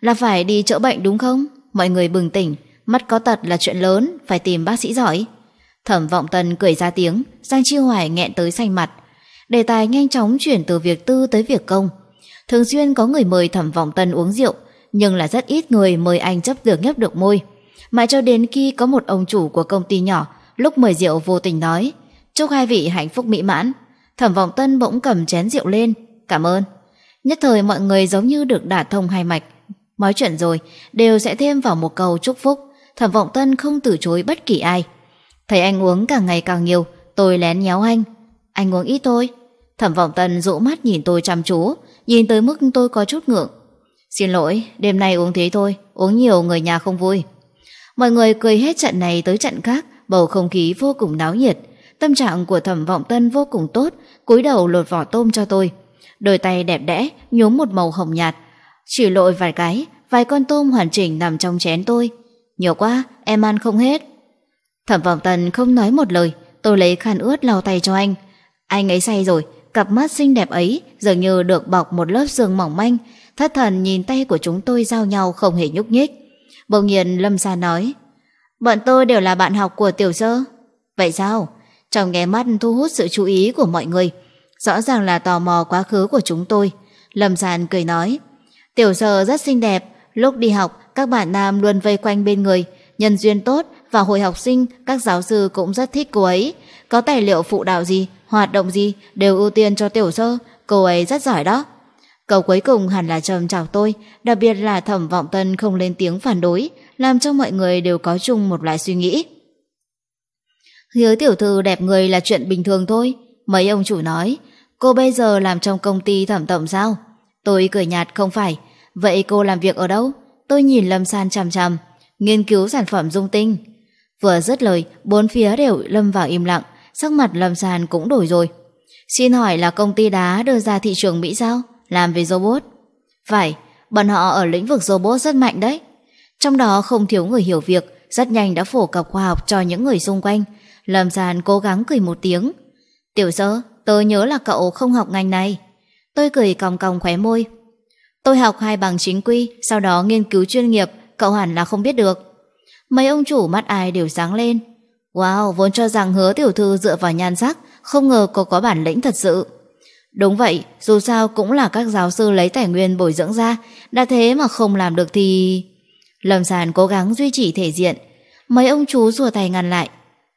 Là phải đi chữa bệnh đúng không? Mọi người bừng tỉnh. Mắt có tật là chuyện lớn, phải tìm bác sĩ giỏi. Thẩm Vọng Tân cười ra tiếng. Giang Chi Hoài nghẹn tới xanh mặt. Đề tài nhanh chóng chuyển từ việc tư tới việc công. Thường xuyên có người mời Thẩm Vọng Tân uống rượu, nhưng là rất ít người mời anh chấp được nhấp được môi. Mãi cho đến khi có một ông chủ của công ty nhỏ lúc mời rượu vô tình nói, chúc hai vị hạnh phúc mỹ mãn. Thẩm Vọng Tân bỗng cầm chén rượu lên. Cảm ơn. Nhất thời mọi người giống như được đả thông hai mạch. Nói chuyện rồi đều sẽ thêm vào một câu chúc phúc. Thẩm Vọng Tân không từ chối bất kỳ ai. Thấy anh uống càng ngày càng nhiều, tôi lén nhéo anh. Anh uống ít thôi. Thẩm Vọng Tân dụ mắt nhìn tôi chăm chú, nhìn tới mức tôi có chút ngượng. Xin lỗi, đêm nay uống thế thôi, uống nhiều người nhà không vui. Mọi người cười hết trận này tới trận khác, bầu không khí vô cùng náo nhiệt. Tâm trạng của Thẩm Vọng Tân vô cùng tốt, cúi đầu lột vỏ tôm cho tôi. Đôi tay đẹp đẽ nhuốm một màu hồng nhạt, chỉ lội vài cái, vài con tôm hoàn chỉnh nằm trong chén tôi. Nhiều quá, em ăn không hết. Thẩm Vọng Tân không nói một lời. Tôi lấy khăn ướt lau tay cho anh. Anh ấy say rồi, cặp mắt xinh đẹp ấy dường như được bọc một lớp sương mỏng manh, thất thần nhìn tay của chúng tôi giao nhau không hề nhúc nhích. Bỗng nhiên Lâm San nói, bọn tôi đều là bạn học của Tiểu Sơ. Vậy sao? Trong nháy mắt thu hút sự chú ý của mọi người, rõ ràng là tò mò quá khứ của chúng tôi. Lâm San cười nói, Tiểu Sơ rất xinh đẹp, lúc đi học các bạn nam luôn vây quanh bên người, nhân duyên tốt. Và hồi học sinh, các giáo sư cũng rất thích cô ấy. Có tài liệu phụ đạo gì, hoạt động gì đều ưu tiên cho Tiểu Sơ. Cô ấy rất giỏi đó. Câu cuối cùng hẳn là trầm chọc tôi, đặc biệt là Thẩm Vọng Tân không lên tiếng phản đối, làm cho mọi người đều có chung một loại suy nghĩ. Hứa tiểu thư đẹp người là chuyện bình thường thôi. Mấy ông chủ nói, cô bây giờ làm trong công ty Thẩm tổng sao? Tôi cười nhạt, không phải. Vậy cô làm việc ở đâu? Tôi nhìn Lâm San chằm chằm. Nghiên cứu sản phẩm dung tinh. Vừa dứt lời, bốn phía đều lâm vào im lặng, sắc mặt Lâm San cũng đổi rồi. Xin hỏi là công ty đá đưa ra thị trường Mỹ sao? Làm về robot? Phải, bọn họ ở lĩnh vực robot rất mạnh đấy. Trong đó không thiếu người hiểu việc, rất nhanh đã phổ cập khoa học cho những người xung quanh. Lâm San cố gắng cười một tiếng. Tiểu Sơ, tớ nhớ là cậu không học ngành này. Tôi cười còng còng khóe môi. Tôi học 2 bằng chính quy, sau đó nghiên cứu chuyên nghiệp, cậu hẳn là không biết được. Mấy ông chủ mắt ai đều sáng lên. Wow, vốn cho rằng Hứa tiểu thư dựa vào nhan sắc, không ngờ cô có bản lĩnh thật sự. Đúng vậy, dù sao cũng là các giáo sư lấy tài nguyên bồi dưỡng ra, đã thế mà không làm được thì... Lâm San cố gắng duy trì thể diện. Mấy ông chú rùa tay ngăn lại.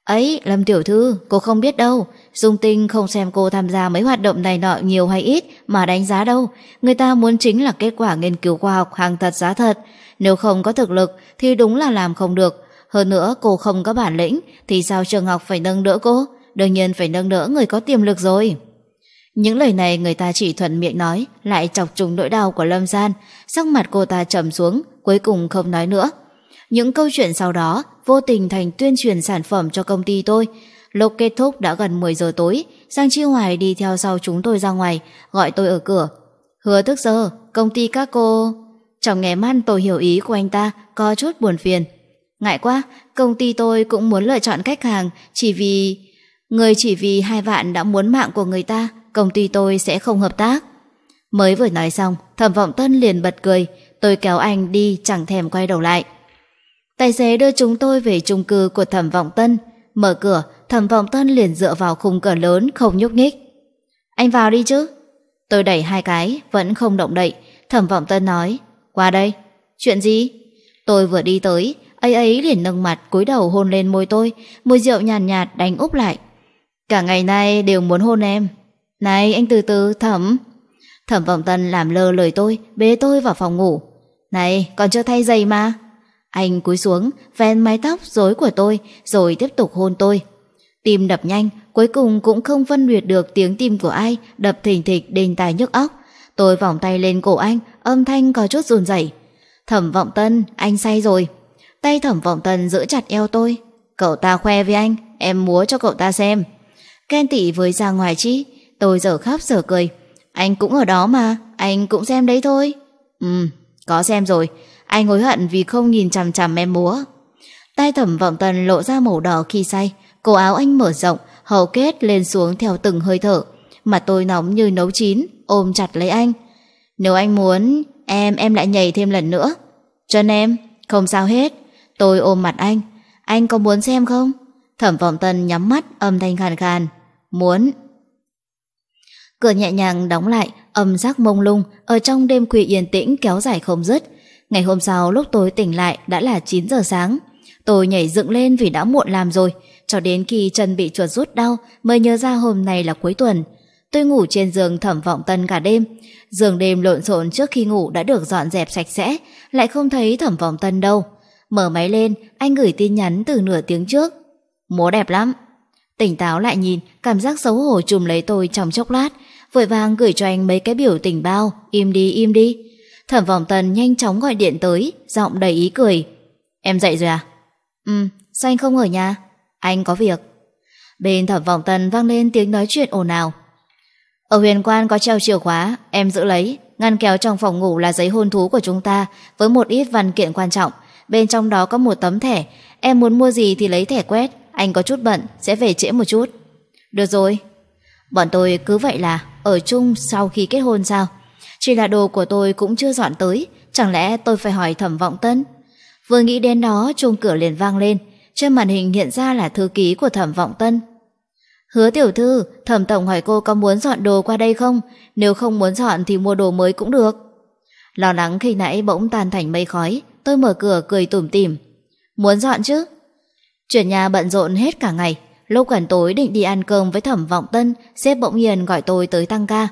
Ấy, Lâm tiểu thư, cô không biết đâu. Dung tinh không xem cô tham gia mấy hoạt động này nọ nhiều hay ít mà đánh giá đâu. Người ta muốn chính là kết quả nghiên cứu khoa học hàng thật giá thật. Nếu không có thực lực thì đúng là làm không được. Hơn nữa cô không có bản lĩnh thì sao trường học phải nâng đỡ cô? Đương nhiên phải nâng đỡ người có tiềm lực rồi. Những lời này người ta chỉ thuận miệng nói, lại chọc trúng nỗi đau của Lâm San. Sắc mặt cô ta trầm xuống, cuối cùng không nói nữa. Những câu chuyện sau đó vô tình thành tuyên truyền sản phẩm cho công ty tôi. Lúc kết thúc đã gần 10 giờ tối, Giang Chi Hoài đi theo sau chúng tôi ra ngoài, gọi tôi ở cửa. Hứa Tức Sơ, công ty các cô... Trong nghe mắt tôi hiểu ý của anh ta, có chút buồn phiền. Ngại quá, công ty tôi cũng muốn lựa chọn khách hàng, chỉ vì 2 vạn đã muốn mạng của người ta, công ty tôi sẽ không hợp tác. Mới vừa nói xong, Thẩm Vọng Tân liền bật cười, tôi kéo anh đi chẳng thèm quay đầu lại. Tài xế đưa chúng tôi về chung cư của Thẩm Vọng Tân, mở cửa, Thẩm Vọng Tân liền dựa vào khung cửa lớn không nhúc nhích. Anh vào đi chứ. Tôi đẩy 2 cái, vẫn không động đậy, Thẩm Vọng Tân nói. Qua đây. Chuyện gì? Tôi vừa đi tới, ấy liền nâng mặt cúi đầu hôn lên môi tôi, mùi rượu nhàn nhạt đánh úp lại. Cả ngày nay đều muốn hôn em. Này anh từ từ, Thẩm. Thẩm Vọng Tân làm lơ lời tôi, bế tôi vào phòng ngủ. Này, còn chưa thay giày mà. Anh cúi xuống, vén mái tóc rối của tôi, rồi tiếp tục hôn tôi. Tim đập nhanh, cuối cùng cũng không phân biệt được tiếng tim của ai, đập thình thịch đền tai nhức óc. Tôi vòng tay lên cổ anh, âm thanh có chút run rẩy. Thẩm Vọng Tân, anh say rồi. Tay Thẩm Vọng Tân giữ chặt eo tôi. Cậu ta khoe với anh, em múa cho cậu ta xem. Ghen tị với Giang Hoài chứ? Tôi dở khóc dở cười. Anh cũng ở đó mà, anh cũng xem đấy thôi. Có xem rồi. Anh hối hận vì không nhìn chằm chằm em múa. Tay Thẩm Vọng Tân lộ ra màu đỏ khi say, cổ áo anh mở rộng, hầu kết lên xuống theo từng hơi thở. Mặt tôi nóng như nấu chín, ôm chặt lấy anh. Nếu anh muốn, em lại nhảy thêm lần nữa. Chân em, không sao hết. Tôi ôm mặt anh. Anh có muốn xem không? Thẩm Vọng Tân nhắm mắt, âm thanh khàn khàn. Muốn. Cửa nhẹ nhàng đóng lại, âm sắc mông lung ở trong đêm khuya yên tĩnh kéo dài không dứt. Ngày hôm sau lúc tôi tỉnh lại đã là 9 giờ sáng. Tôi nhảy dựng lên vì đã muộn làm rồi, cho đến khi chân bị chuột rút đau mới nhớ ra hôm nay là cuối tuần. Tôi ngủ trên giường Thẩm Vọng Tân cả đêm. Giường đêm lộn xộn trước khi ngủ đã được dọn dẹp sạch sẽ, lại không thấy Thẩm Vọng Tân đâu. Mở máy lên, anh gửi tin nhắn từ nửa tiếng trước. Múa đẹp lắm. Tỉnh táo lại nhìn, cảm giác xấu hổ trùm lấy tôi trong chốc lát, vội vàng gửi cho anh mấy cái biểu tình bao. Im đi, im đi. Thẩm Vọng Tân nhanh chóng gọi điện tới, giọng đầy ý cười. Em dậy rồi à? Sao anh không ở nhà? Anh có việc. Bên Thẩm Vọng Tân vang lên tiếng nói chuyện ồn ào. Ở huyền quan có treo chìa khóa, em giữ lấy. Ngăn kéo trong phòng ngủ là giấy hôn thú của chúng ta với một ít văn kiện quan trọng. Bên trong đó có một tấm thẻ. Em muốn mua gì thì lấy thẻ quét. Anh có chút bận, sẽ về trễ một chút. Được rồi. Bọn tôi cứ vậy là ở chung sau khi kết hôn sao? Chỉ là đồ của tôi cũng chưa dọn tới. Chẳng lẽ tôi phải hỏi Thẩm Vọng Tân? Vừa nghĩ đến đó, chuông cửa liền vang lên. Trên màn hình hiện ra là thư ký của Thẩm Vọng Tân. Hứa tiểu thư, Thẩm tổng hỏi cô có muốn dọn đồ qua đây không? Nếu không muốn dọn thì mua đồ mới cũng được. Lo lắng khi nãy bỗng tan thành mây khói. Tôi mở cửa cười tủm tỉm. Muốn dọn chứ? Chuyển nhà bận rộn hết cả ngày. Lúc gần tối định đi ăn cơm với Thẩm Vọng Tân, sếp bỗng nhiên gọi tôi tới tăng ca.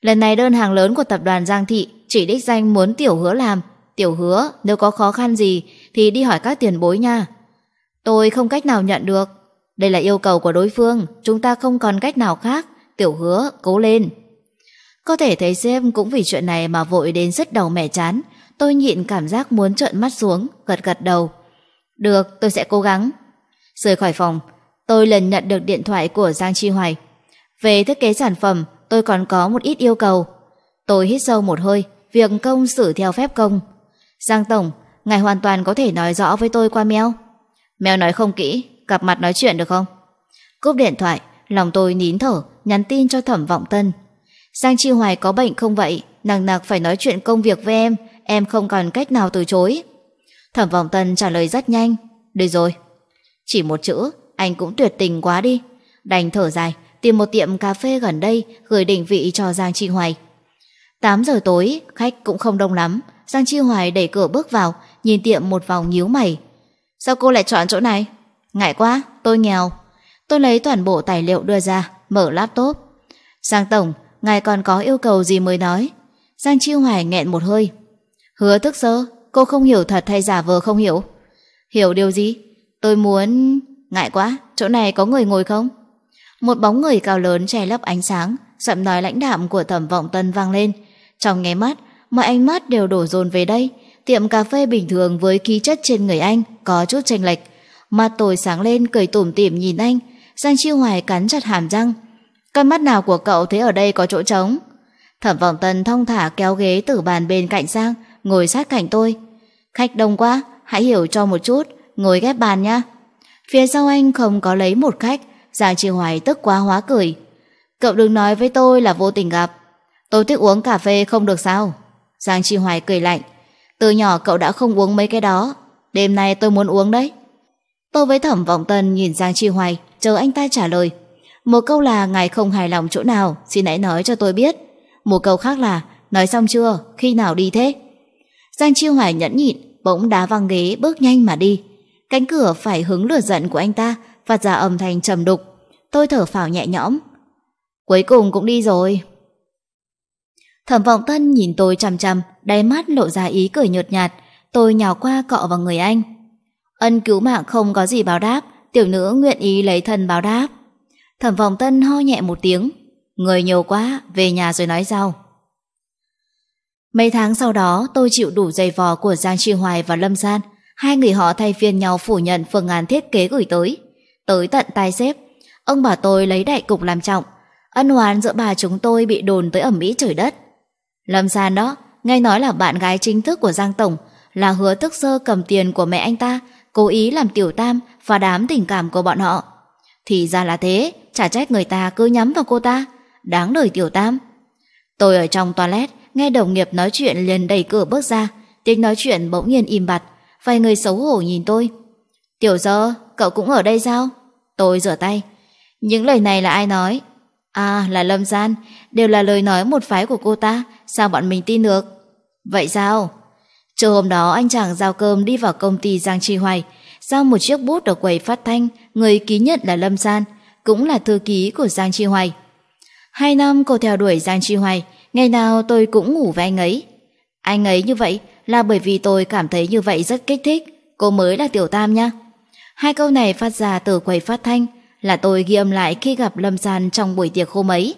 Lần này đơn hàng lớn của tập đoàn Giang Thị, chỉ đích danh muốn Tiểu Hứa làm. Tiểu Hứa, nếu có khó khăn gì thì đi hỏi các tiền bối nha. Tôi không cách nào nhận được. Đây là yêu cầu của đối phương, chúng ta không còn cách nào khác. Tiểu Hứa, cố lên. Có thể thấy sếp cũng vì chuyện này mà vội đến sứt đầu mẻ chán. Tôi nhịn cảm giác muốn trợn mắt xuống, gật gật đầu. Được, tôi sẽ cố gắng. Rời khỏi phòng, tôi lần nhận được điện thoại của Giang Chi Hoài. Về thiết kế sản phẩm, tôi còn có một ít yêu cầu. Tôi hít sâu một hơi, việc công xử theo phép công. Giang tổng, ngài hoàn toàn có thể nói rõ với tôi qua mail. Mail nói không kỹ, gặp mặt nói chuyện được không? Cúp điện thoại, lòng tôi nín thở, nhắn tin cho Thẩm Vọng Tân. Giang Chi Hoài có bệnh không vậy? Nằng nặc phải nói chuyện công việc với em không còn cách nào từ chối. Thẩm Vọng Tân trả lời rất nhanh. Được rồi. Chỉ một chữ, anh cũng tuyệt tình quá đi. Đành thở dài, tìm một tiệm cà phê gần đây, gửi định vị cho Giang Chi Hoài. 8 giờ tối, khách cũng không đông lắm. Giang Chi Hoài đẩy cửa bước vào, nhìn tiệm một vòng nhíu mày. Sao cô lại chọn chỗ này? Ngại quá, tôi nghèo. Tôi lấy toàn bộ tài liệu đưa ra, mở laptop. Giang tổng, ngài còn có yêu cầu gì mới nói? Giang Chi Hoài nghẹn một hơi. Hứa Tức Sơ, cô không hiểu thật hay giả vờ không hiểu? Hiểu điều gì? Tôi muốn... Ngại quá, chỗ này có người ngồi không? Một bóng người cao lớn che lấp ánh sáng, giọng nói lãnh đạm của Thẩm Vọng Tân vang lên. Trong nháy mắt, mọi ánh mắt đều đổ dồn về đây. Tiệm cà phê bình thường với khí chất trên người anh có chút chênh lệch. Mặt tôi sáng lên, cười tủm tỉm nhìn anh. Giang Chi Hoài cắn chặt hàm răng. Con mắt nào của cậu thế ở đây có chỗ trống? Thẩm Vọng Tân thong thả kéo ghế từ bàn bên cạnh sang, ngồi sát cạnh tôi. Khách đông quá, hãy hiểu cho một chút, ngồi ghép bàn nha. Phía sau anh không có lấy một khách. Giang Chi Hoài tức quá hóa cười. Cậu đừng nói với tôi là vô tình gặp. Tôi thích uống cà phê không được sao? Giang Chi Hoài cười lạnh. Từ nhỏ cậu đã không uống mấy cái đó. Đêm nay tôi muốn uống đấy. Tôi với Thẩm Vọng Tân nhìn Giang Chi Hoài, chờ anh ta trả lời. Một câu là ngài không hài lòng chỗ nào, xin hãy nói cho tôi biết. Một câu khác là nói xong chưa, khi nào đi thế? Giang Chi Hoài nhẫn nhịn, bỗng đá văng ghế bước nhanh mà đi. Cánh cửa phải hứng lửa giận của anh ta phát ra âm thanh trầm đục. Tôi thở phào nhẹ nhõm. Cuối cùng cũng đi rồi. Thẩm Vọng Tân nhìn tôi chằm chằm, đáy mắt lộ ra ý cười nhợt nhạt. Tôi nhào qua cọ vào người anh. Ân cứu mạng không có gì báo đáp, tiểu nữ nguyện ý lấy thân báo đáp. Thẩm Vọng Tân ho nhẹ một tiếng. Người nhiều quá, về nhà rồi nói sau. Mấy tháng sau đó, tôi chịu đủ giày vò của Giang Chi Hoài và Lâm San. Hai người họ thay phiên nhau phủ nhận phương án thiết kế gửi tới. Tới tận tai sếp, ông bảo tôi lấy đại cục làm trọng. Ân oán giữa bà chúng tôi bị đồn tới ầm ĩ trời đất. Lâm San đó, nghe nói là bạn gái chính thức của Giang tổng, là Hứa Tức Sơ cầm tiền của mẹ anh ta, cố ý làm tiểu tam, phá đám tình cảm của bọn họ. Thì ra là thế, chả trách người ta cứ nhắm vào cô ta. Đáng đời tiểu tam. Tôi ở trong toilet, nghe đồng nghiệp nói chuyện liền đẩy cửa bước ra. Tiếng nói chuyện bỗng nhiên im bặt. Vài người xấu hổ nhìn tôi. Tiểu Sơ, cậu cũng ở đây sao? Tôi rửa tay. Những lời này là ai nói? À, là Lâm San. Đều là lời nói một phái của cô ta. Sao bọn mình tin được? Vậy sao? Trưa hôm đó anh chàng giao cơm đi vào công ty Giang Chi Hoài, giao một chiếc bút ở quầy phát thanh. Người ký nhận là Lâm San, cũng là thư ký của Giang Chi Hoài. 2 năm cô theo đuổi Giang Chi Hoài. Ngày nào tôi cũng ngủ với anh ấy. Anh ấy như vậy là bởi vì tôi cảm thấy như vậy rất kích thích. Cô mới là tiểu tam nha. 2 câu này phát ra từ quầy phát thanh, là tôi ghi âm lại khi gặp Lâm San trong buổi tiệc hôm ấy.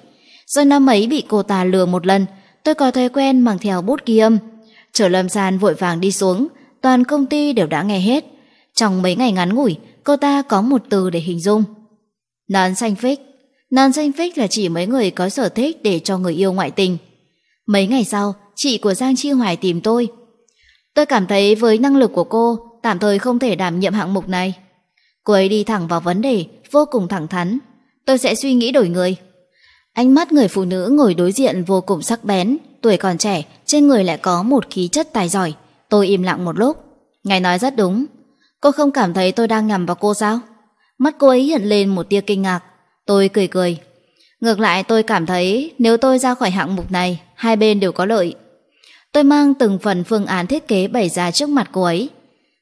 Do năm ấy bị cô ta lừa một lần, tôi có thói quen mang theo bút ghi âm. Chờ Lâm San vội vàng đi xuống, toàn công ty đều đã nghe hết. Trong mấy ngày ngắn ngủi, cô ta có một từ để hình dung: nón xanh phích. Nón xanh phích là chỉ mấy người có sở thích để cho người yêu ngoại tình. Mấy ngày sau, chị của Giang Chi Hoài tìm tôi. Tôi cảm thấy với năng lực của cô, tạm thời không thể đảm nhiệm hạng mục này. Cô ấy đi thẳng vào vấn đề, vô cùng thẳng thắn. Tôi sẽ suy nghĩ đổi người. Ánh mắt người phụ nữ ngồi đối diện vô cùng sắc bén. Tuổi còn trẻ, trên người lại có một khí chất tài giỏi. Tôi im lặng một lúc. Ngài nói rất đúng. Cô không cảm thấy tôi đang nhằm vào cô sao? Mắt cô ấy hiện lên một tia kinh ngạc. Tôi cười cười. Ngược lại tôi cảm thấy nếu tôi ra khỏi hạng mục này, hai bên đều có lợi. Tôi mang từng phần phương án thiết kế bày ra trước mặt cô ấy.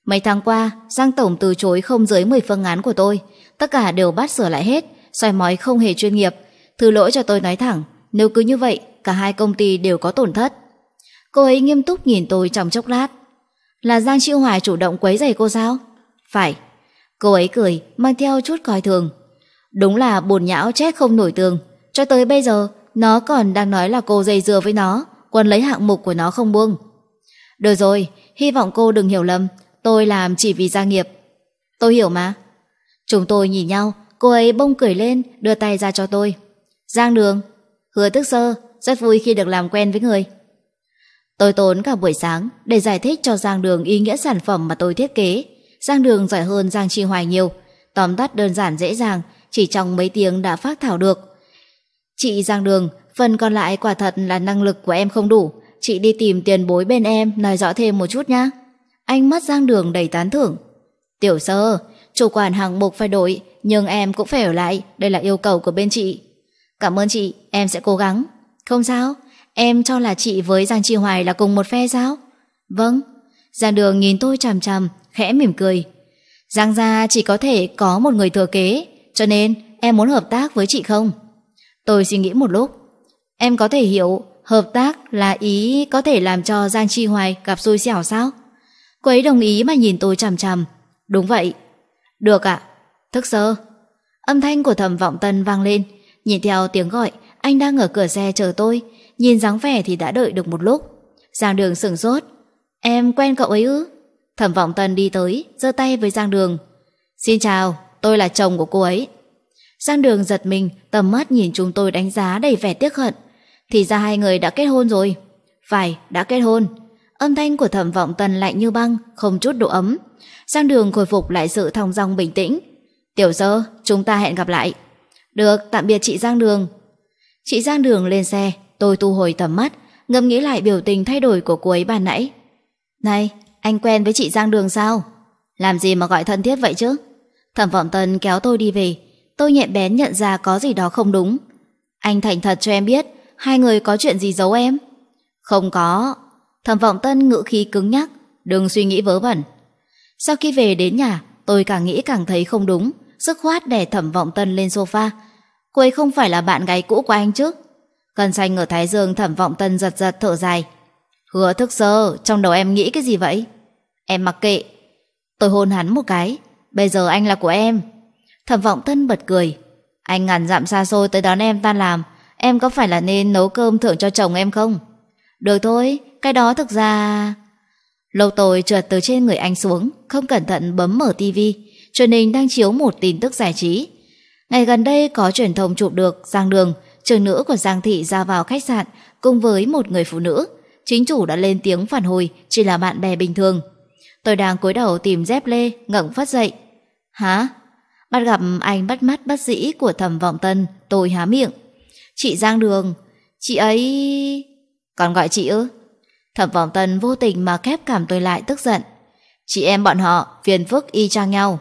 Mấy tháng qua, Giang Tổng từ chối không dưới 10 phương án của tôi. Tất cả đều bắt sửa lại hết, soi mói không hề chuyên nghiệp. Thứ lỗi cho tôi nói thẳng, nếu cứ như vậy, cả hai công ty đều có tổn thất. Cô ấy nghiêm túc nhìn tôi trong chốc lát. Là Giang Chi Hoài chủ động quấy rầy cô sao? Phải. Cô ấy cười, mang theo chút coi thường. Đúng là bồn nhão chết không nổi tường. Cho tới bây giờ, nó còn đang nói là cô dây dưa với nó, còn lấy hạng mục của nó không buông. Được rồi, hy vọng cô đừng hiểu lầm. Tôi làm chỉ vì gia nghiệp. Tôi hiểu mà. Chúng tôi nhìn nhau. Cô ấy bỗng cười lên, đưa tay ra cho tôi. Giang Đường. Hứa Tức Sơ, rất vui khi được làm quen với người. Tôi tốn cả buổi sáng để giải thích cho Giang Đường ý nghĩa sản phẩm mà tôi thiết kế. Giang Đường giỏi hơn Giang Chi Hoài nhiều. Tóm tắt đơn giản dễ dàng, chỉ trong mấy tiếng đã phác thảo được. Chị Giang Đường, phần còn lại quả thật là năng lực của em không đủ. Chị đi tìm tiền bối bên em nói rõ thêm một chút nhá. Ánh mắt Giang Đường đầy tán thưởng. Tiểu Sơ, chủ quản hạng mục phải đổi, nhưng em cũng phải ở lại. Đây là yêu cầu của bên chị. Cảm ơn chị, em sẽ cố gắng. Không sao, em cho là chị với Giang Chi Hoài là cùng một phe sao? Vâng. Giang Đường nhìn tôi chằm chằm, khẽ mỉm cười. Giang gia chỉ có thể có một người thừa kế, cho nên em muốn hợp tác với chị không? Tôi suy nghĩ một lúc. Em có thể hiểu hợp tác là ý có thể làm cho Giang Chi Hoài gặp xui xẻo sao? Cô ấy đồng ý mà nhìn tôi chằm chằm. Đúng vậy. Được ạ. Thức Sơ. Âm thanh của Thẩm Vọng Tân vang lên. Nhìn theo tiếng gọi, anh đang ở cửa xe chờ tôi. Nhìn dáng vẻ thì đã đợi được một lúc. Giang Đường sửng sốt. Em quen cậu ấy ư? Thẩm Vọng Tân đi tới, giơ tay với Giang Đường. Xin chào, tôi là chồng của cô ấy. Giang Đường giật mình, tầm mắt nhìn chúng tôi đánh giá đầy vẻ tiếc hận. Thì ra hai người đã kết hôn rồi. Phải, đã kết hôn. Âm thanh của Thẩm Vọng Tân lạnh như băng, không chút độ ấm. Giang Đường khôi phục lại sự thong dong bình tĩnh. Tiểu Sơ, chúng ta hẹn gặp lại. Được, tạm biệt chị Giang Đường. Chị Giang Đường lên xe, tôi thu hồi tầm mắt, ngẫm nghĩ lại biểu tình thay đổi của cô ấy ban nãy. Này, anh quen với chị Giang Đường sao? Làm gì mà gọi thân thiết vậy chứ? Thẩm Vọng Tân kéo tôi đi về. Tôi nhẹ bén nhận ra có gì đó không đúng. Anh thành thật cho em biết, hai người có chuyện gì giấu em? Không có. Thẩm Vọng Tân ngữ khí cứng nhắc. Đừng suy nghĩ vớ vẩn. Sau khi về đến nhà, tôi càng nghĩ càng thấy không đúng. Dứt khoát đè Thẩm Vọng Tân lên sofa. Cô ấy không phải là bạn gái cũ của anh chứ? Cơn xanh ở thái dương Thẩm Vọng Tân giật giật thở dài. Hứa Thức Sơ, trong đầu em nghĩ cái gì vậy? Em mặc kệ. Tôi hôn hắn một cái. Bây giờ anh là của em. Thẩm Vọng Tân bật cười. Anh ngàn dặm xa xôi tới đón em tan làm. Em có phải là nên nấu cơm thưởng cho chồng em không? Được thôi, cái đó thực ra... Lâu tôi trượt từ trên người anh xuống, không cẩn thận bấm mở tivi. Truyền hình đang chiếu một tin tức giải trí. Ngày gần đây có truyền thông chụp được Giang Đường, trưởng nữ của Giang Thị ra vào khách sạn cùng với một người phụ nữ. Chính chủ đã lên tiếng phản hồi chỉ là bạn bè bình thường. Tôi đang cúi đầu tìm dép lê, ngẩng phát dậy. Hả? Bắt gặp anh bắt mắt bắt dĩ của Thẩm Vọng Tân, tôi há miệng. Chị Giang Đường, chị ấy... Còn gọi chị ư? Thẩm Vọng Tân vô tình mà khép cảm tôi lại tức giận. Chị em bọn họ phiền phức y chang nhau.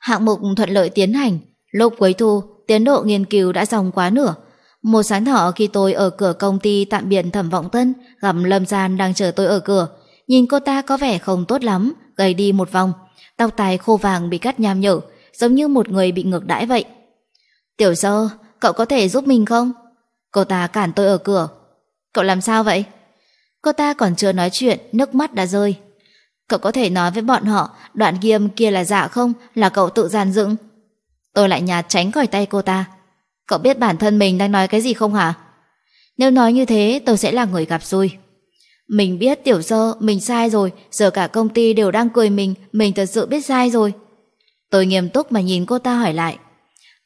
Hạng mục thuận lợi tiến hành. Lúc cuối thu, tiến độ nghiên cứu đã dòng quá nửa. Một sáng thọ khi tôi ở cửa công ty tạm biệt Thẩm Vọng Tân, gặp Lâm San đang chờ tôi ở cửa. Nhìn cô ta có vẻ không tốt lắm, gầy đi một vòng, tóc tai khô vàng bị cắt nham nhở, giống như một người bị ngược đãi vậy. Tiểu Sơ, cậu có thể giúp mình không? Cô ta cản tôi ở cửa. Cậu làm sao vậy? Cô ta còn chưa nói chuyện, nước mắt đã rơi. Cậu có thể nói với bọn họ đoạn game kia là giả không, là cậu tự dàn dựng? Tôi lại nhạt tránh khỏi tay cô ta. Cậu biết bản thân mình đang nói cái gì không hả? Nếu nói như thế tôi sẽ là người gặp xui. Mình biết tiểu sơ, mình sai rồi, giờ cả công ty đều đang cười mình thật sự biết sai rồi. Tôi nghiêm túc mà nhìn cô ta hỏi lại.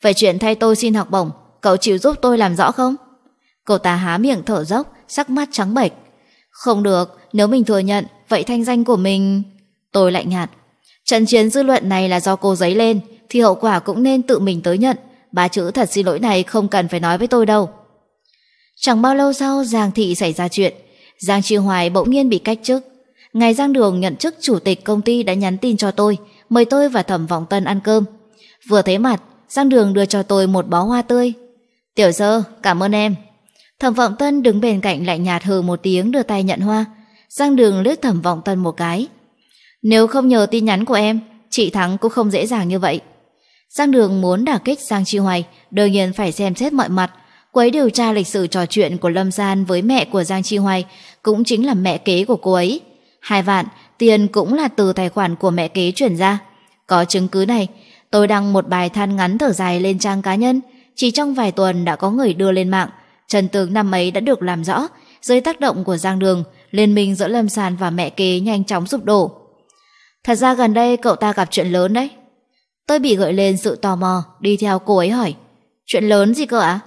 Về chuyện thay tôi xin học bổng, cậu chịu giúp tôi làm rõ không? Cô ta há miệng thở dốc, sắc mắt trắng bệch. Không được, nếu mình thừa nhận, vậy thanh danh của mình... Tôi lạnh nhạt. Trận chiến dư luận này là do cô giấy lên, thì hậu quả cũng nên tự mình tới nhận. Ba chữ thật xin lỗi này không cần phải nói với tôi đâu. Chẳng bao lâu sau, Giang Thị xảy ra chuyện. Giang Chi Hoài bỗng nhiên bị cách chức. Ngày Giang Đường nhận chức chủ tịch công ty đã nhắn tin cho tôi, mời tôi và Thẩm Vọng Tân ăn cơm. Vừa thấy mặt, Giang Đường đưa cho tôi một bó hoa tươi. Tiểu Sơ, cảm ơn em. Thẩm Vọng Tân đứng bên cạnh lạnh nhạt hừ một tiếng, đưa tay nhận hoa. Giang Đường liếc Thẩm Vọng Tân một cái. Nếu không nhờ tin nhắn của em, chị Thắng cũng không dễ dàng như vậy. Giang Đường muốn đả kích Giang Chi Hoài, đương nhiên phải xem xét mọi mặt. Cô ấy điều tra lịch sử trò chuyện của Lâm San với mẹ của Giang Chi Hoài, cũng chính là mẹ kế của cô ấy. 2 vạn, tiền cũng là từ tài khoản của mẹ kế chuyển ra. Có chứng cứ này, tôi đăng một bài than ngắn thở dài lên trang cá nhân. Chỉ trong vài tuần đã có người đưa lên mạng. Trần tướng năm ấy đã được làm rõ. Dưới tác động của Giang Đường, liên minh giữa Lâm San và mẹ kế nhanh chóng sụp đổ. Thật ra gần đây cậu ta gặp chuyện lớn đấy. Tôi bị gợi lên sự tò mò, đi theo cô ấy hỏi. Chuyện lớn gì cơ ạ?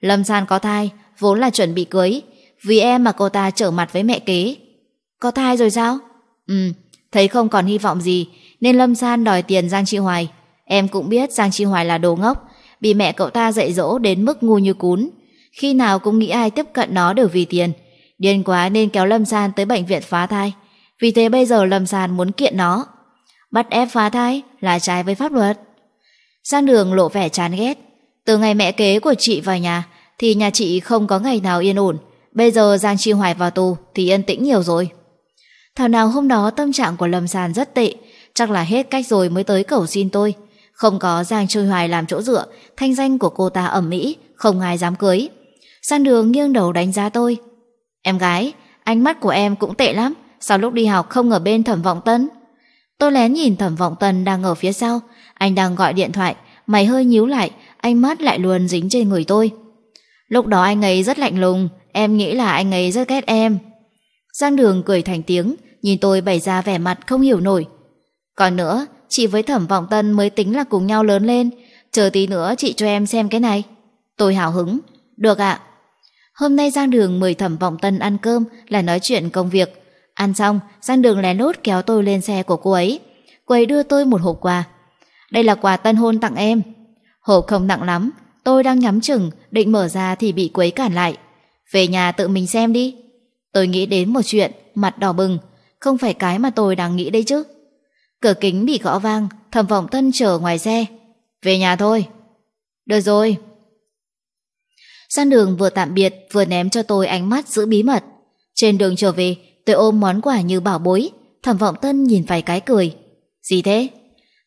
Lâm San có thai, vốn là chuẩn bị cưới. Vì em mà cô ta trở mặt với mẹ kế. Có thai rồi sao? Thấy không còn hy vọng gì, nên Lâm San đòi tiền Giang Chi Hoài. Em cũng biết Giang Chi Hoài là đồ ngốc, bị mẹ cậu ta dạy dỗ đến mức ngu như cún. Khi nào cũng nghĩ ai tiếp cận nó đều vì tiền. Điên quá nên kéo Lâm San tới bệnh viện phá thai. Vì thế bây giờ Lâm San muốn kiện nó. Bắt ép phá thai là trái với pháp luật. Giang Đường lộ vẻ chán ghét. Từ ngày mẹ kế của chị vào nhà thì nhà chị không có ngày nào yên ổn. Bây giờ Giang Chi Hoài vào tù thì yên tĩnh nhiều rồi. Thảo nào hôm đó tâm trạng của Lâm San rất tệ. Chắc là hết cách rồi mới tới cầu xin tôi. Không có Giang Chi Hoài làm chỗ dựa, thanh danh của cô ta ẩm mỹ, không ai dám cưới. Giang Đường nghiêng đầu đánh giá tôi. Em gái, ánh mắt của em cũng tệ lắm. Sao lúc đi học không ở bên Thẩm Vọng Tân? Tôi lén nhìn Thẩm Vọng Tân đang ở phía sau. Anh đang gọi điện thoại, mày hơi nhíu lại, ánh mắt lại luôn dính trên người tôi. Lúc đó anh ấy rất lạnh lùng, em nghĩ là anh ấy rất ghét em. Giang Đường cười thành tiếng, nhìn tôi bày ra vẻ mặt không hiểu nổi. Còn nữa, chị với Thẩm Vọng Tân mới tính là cùng nhau lớn lên. Chờ tí nữa chị cho em xem cái này. Tôi hào hứng. Được ạ. Hôm nay Giang Đường mời Thẩm Vọng Tân ăn cơm là nói chuyện công việc. Ăn xong, Giang Đường lén lút kéo tôi lên xe của cô ấy. Cô ấy đưa tôi một hộp quà. Đây là quà tân hôn tặng em. Hộp không nặng lắm, tôi đang nhắm chừng, định mở ra thì bị cô ấy cản lại. Về nhà tự mình xem đi. Tôi nghĩ đến một chuyện, mặt đỏ bừng. Không phải cái mà tôi đang nghĩ đây chứ. Cửa kính bị gõ vang, Thẩm Vọng Tân chờ ngoài xe. Về nhà thôi. Được rồi. Giang Đường vừa tạm biệt, vừa ném cho tôi ánh mắt giữ bí mật. Trên đường trở về, tôi ôm món quà như bảo bối. Thẩm Vọng Tân nhìn vài cái cười. Gì thế?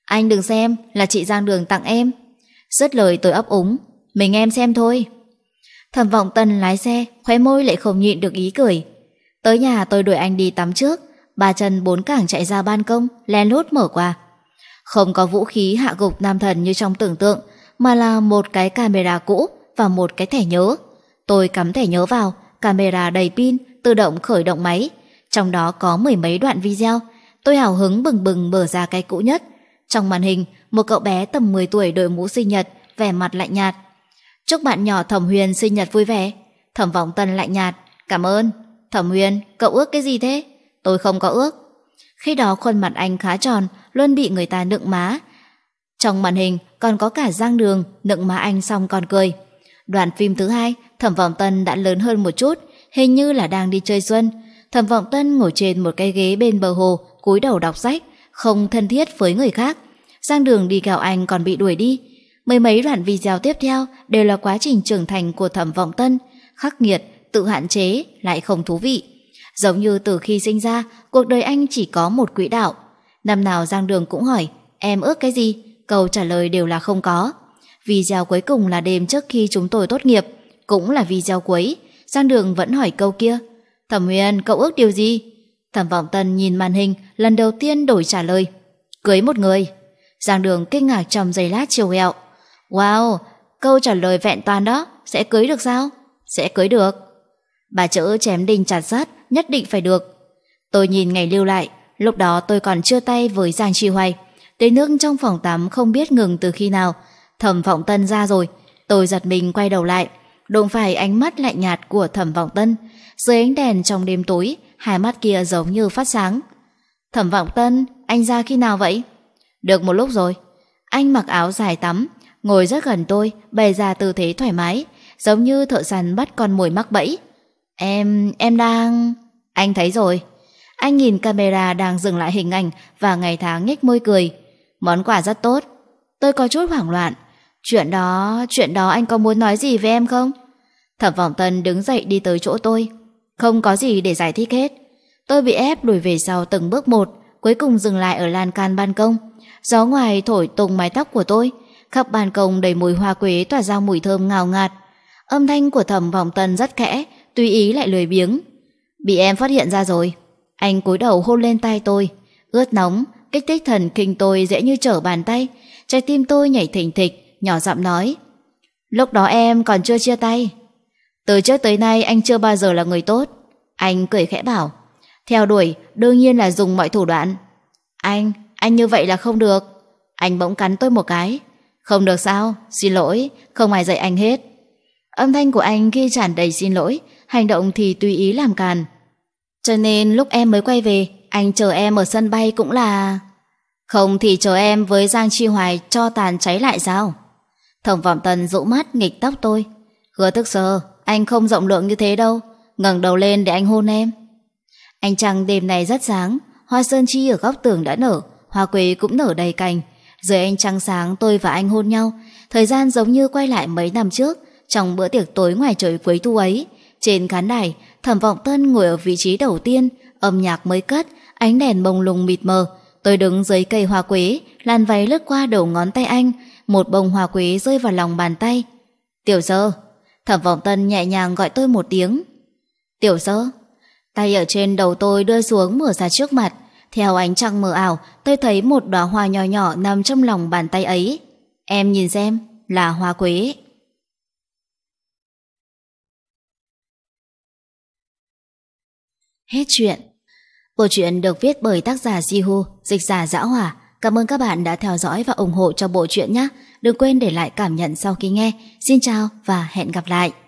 Anh đừng xem, là chị Giang Đường tặng em. Dứt lời tôi ấp úng. Mình em xem thôi. Thẩm Vọng Tân lái xe, khóe môi lại không nhịn được ý cười. Tới nhà tôi đuổi anh đi tắm trước. 3 chân 4 cẳng chạy ra ban công, lén lút mở quà. Không có vũ khí hạ gục nam thần như trong tưởng tượng, mà là một cái camera cũ và một cái thẻ nhớ. Tôi cắm thẻ nhớ vào, camera đầy pin, tự động khởi động máy. Trong đó có 10 mấy đoạn video. Tôi hào hứng bừng bừng mở ra cái cũ nhất. Trong màn hình, một cậu bé tầm 10 tuổi đội mũ sinh nhật, vẻ mặt lạnh nhạt. Chúc bạn nhỏ Thẩm Huyền sinh nhật vui vẻ. Thẩm Vọng Tân lạnh nhạt. Cảm ơn. Thẩm Huyền, cậu ước cái gì thế? Tôi không có ước. Khi đó khuôn mặt anh khá tròn, luôn bị người ta nựng má. Trong màn hình còn có cả Giang Đường nựng má anh xong còn cười. Đoạn phim thứ 2, Thẩm Vọng Tân đã lớn hơn một chút, hình như là đang đi chơi xuân. Thẩm Vọng Tân ngồi trên một cái ghế bên bờ hồ, cúi đầu đọc sách, không thân thiết với người khác. Giang Đường đi gào anh còn bị đuổi đi. 10 mấy đoạn video tiếp theo đều là quá trình trưởng thành của Thẩm Vọng Tân, khắc nghiệt, tự hạn chế, lại không thú vị. Giống như từ khi sinh ra, cuộc đời anh chỉ có một quỹ đạo. Năm nào Giang Đường cũng hỏi, em ước cái gì? Câu trả lời đều là không có. Video cuối cùng là đêm trước khi chúng tôi tốt nghiệp, cũng là video cuối. Giang Đường vẫn hỏi câu kia. Thẩm Huyền, cậu ước điều gì? Thẩm Vọng Tân nhìn màn hình, lần đầu tiên đổi trả lời. Cưới một người. Giang Đường kinh ngạc trong giây lát chiều ghẹo. Wow, câu trả lời vẹn toàn đó. Sẽ cưới được sao? Sẽ cưới được. Bà chữ chém đinh chặt sắt nhất định phải được. Tôi nhìn ngày lưu lại, lúc đó tôi còn chưa tay với Giang Chi Hoài. Tiếng nước trong phòng tắm không biết ngừng từ khi nào. Thẩm Vọng Tân ra rồi. Tôi giật mình quay đầu lại, đụng phải ánh mắt lạnh nhạt của Thẩm Vọng Tân. Dưới ánh đèn trong đêm tối, hai mắt kia giống như phát sáng. Thẩm Vọng Tân, anh ra khi nào vậy? Được một lúc rồi. Anh mặc áo dài tắm, ngồi rất gần tôi, bày ra tư thế thoải mái, giống như thợ săn bắt con mồi mắc bẫy. Em đang... Anh thấy rồi. Anh nhìn camera đang dừng lại hình ảnh và ngày tháng nhếch môi cười. Món quà rất tốt. Tôi có chút hoảng loạn. Chuyện đó anh có muốn nói gì với em không? Thẩm Vọng Tân đứng dậy đi tới chỗ tôi. Không có gì để giải thích hết. Tôi bị ép lùi về sau từng bước một, cuối cùng dừng lại ở lan can ban công. Gió ngoài thổi tung mái tóc của tôi, khắp ban công đầy mùi hoa quế tỏa ra mùi thơm ngào ngạt. Âm thanh của Thẩm Vọng Tân rất khẽ, tùy ý lại lười biếng. Bị em phát hiện ra rồi. Anh cúi đầu hôn lên tai tôi, ướt nóng, kích thích thần kinh tôi dễ như trở bàn tay. Trái tim tôi nhảy thình thịch, nhỏ giọng nói. Lúc đó em còn chưa chia tay. Từ trước tới nay anh chưa bao giờ là người tốt. Anh cười khẽ bảo. Theo đuổi đương nhiên là dùng mọi thủ đoạn. Anh như vậy là không được. Anh bỗng cắn tôi một cái. Không được sao, xin lỗi, không ai dạy anh hết. Âm thanh của anh ghi tràn đầy xin lỗi, hành động thì tùy ý làm càn. Cho nên lúc em mới quay về, anh chờ em ở sân bay cũng là... Không thì chờ em với Giang Chi Hoài cho tàn cháy lại sao? Thẩm Vọng Tân rũ mắt nghịch tóc tôi. Hứa Tức Sơ, anh không rộng lượng như thế đâu. Ngẩng đầu lên để anh hôn em. Ánh trăng đêm này rất sáng. Hoa sơn chi ở góc tường đã nở, hoa quế cũng nở đầy cành. Dưới ánh trăng sáng tôi và anh hôn nhau. Thời gian giống như quay lại mấy năm trước, trong bữa tiệc tối ngoài trời quấy thu ấy. Trên khán đài, Thẩm Vọng Tân ngồi ở vị trí đầu tiên. Âm nhạc mới cất, ánh đèn bông lùng mịt mờ. Tôi đứng dưới cây hoa quế, làn váy lướt qua đầu ngón tay anh, một bông hoa quế rơi vào lòng bàn tay. Tiểu Sơ, Thẩm Vọng Tân nhẹ nhàng gọi tôi một tiếng. Tiểu Sơ, tay ở trên đầu tôi đưa xuống mở ra trước mặt, theo ánh trăng mờ ảo, tôi thấy một đóa hoa nhỏ nhỏ nằm trong lòng bàn tay ấy. Em nhìn xem, là hoa quế. Hết chuyện. Bộ truyện được viết bởi tác giả Jihu, dịch giả Dã Hỏa. Cảm ơn các bạn đã theo dõi và ủng hộ cho bộ truyện nhé. Đừng quên để lại cảm nhận sau khi nghe. Xin chào và hẹn gặp lại.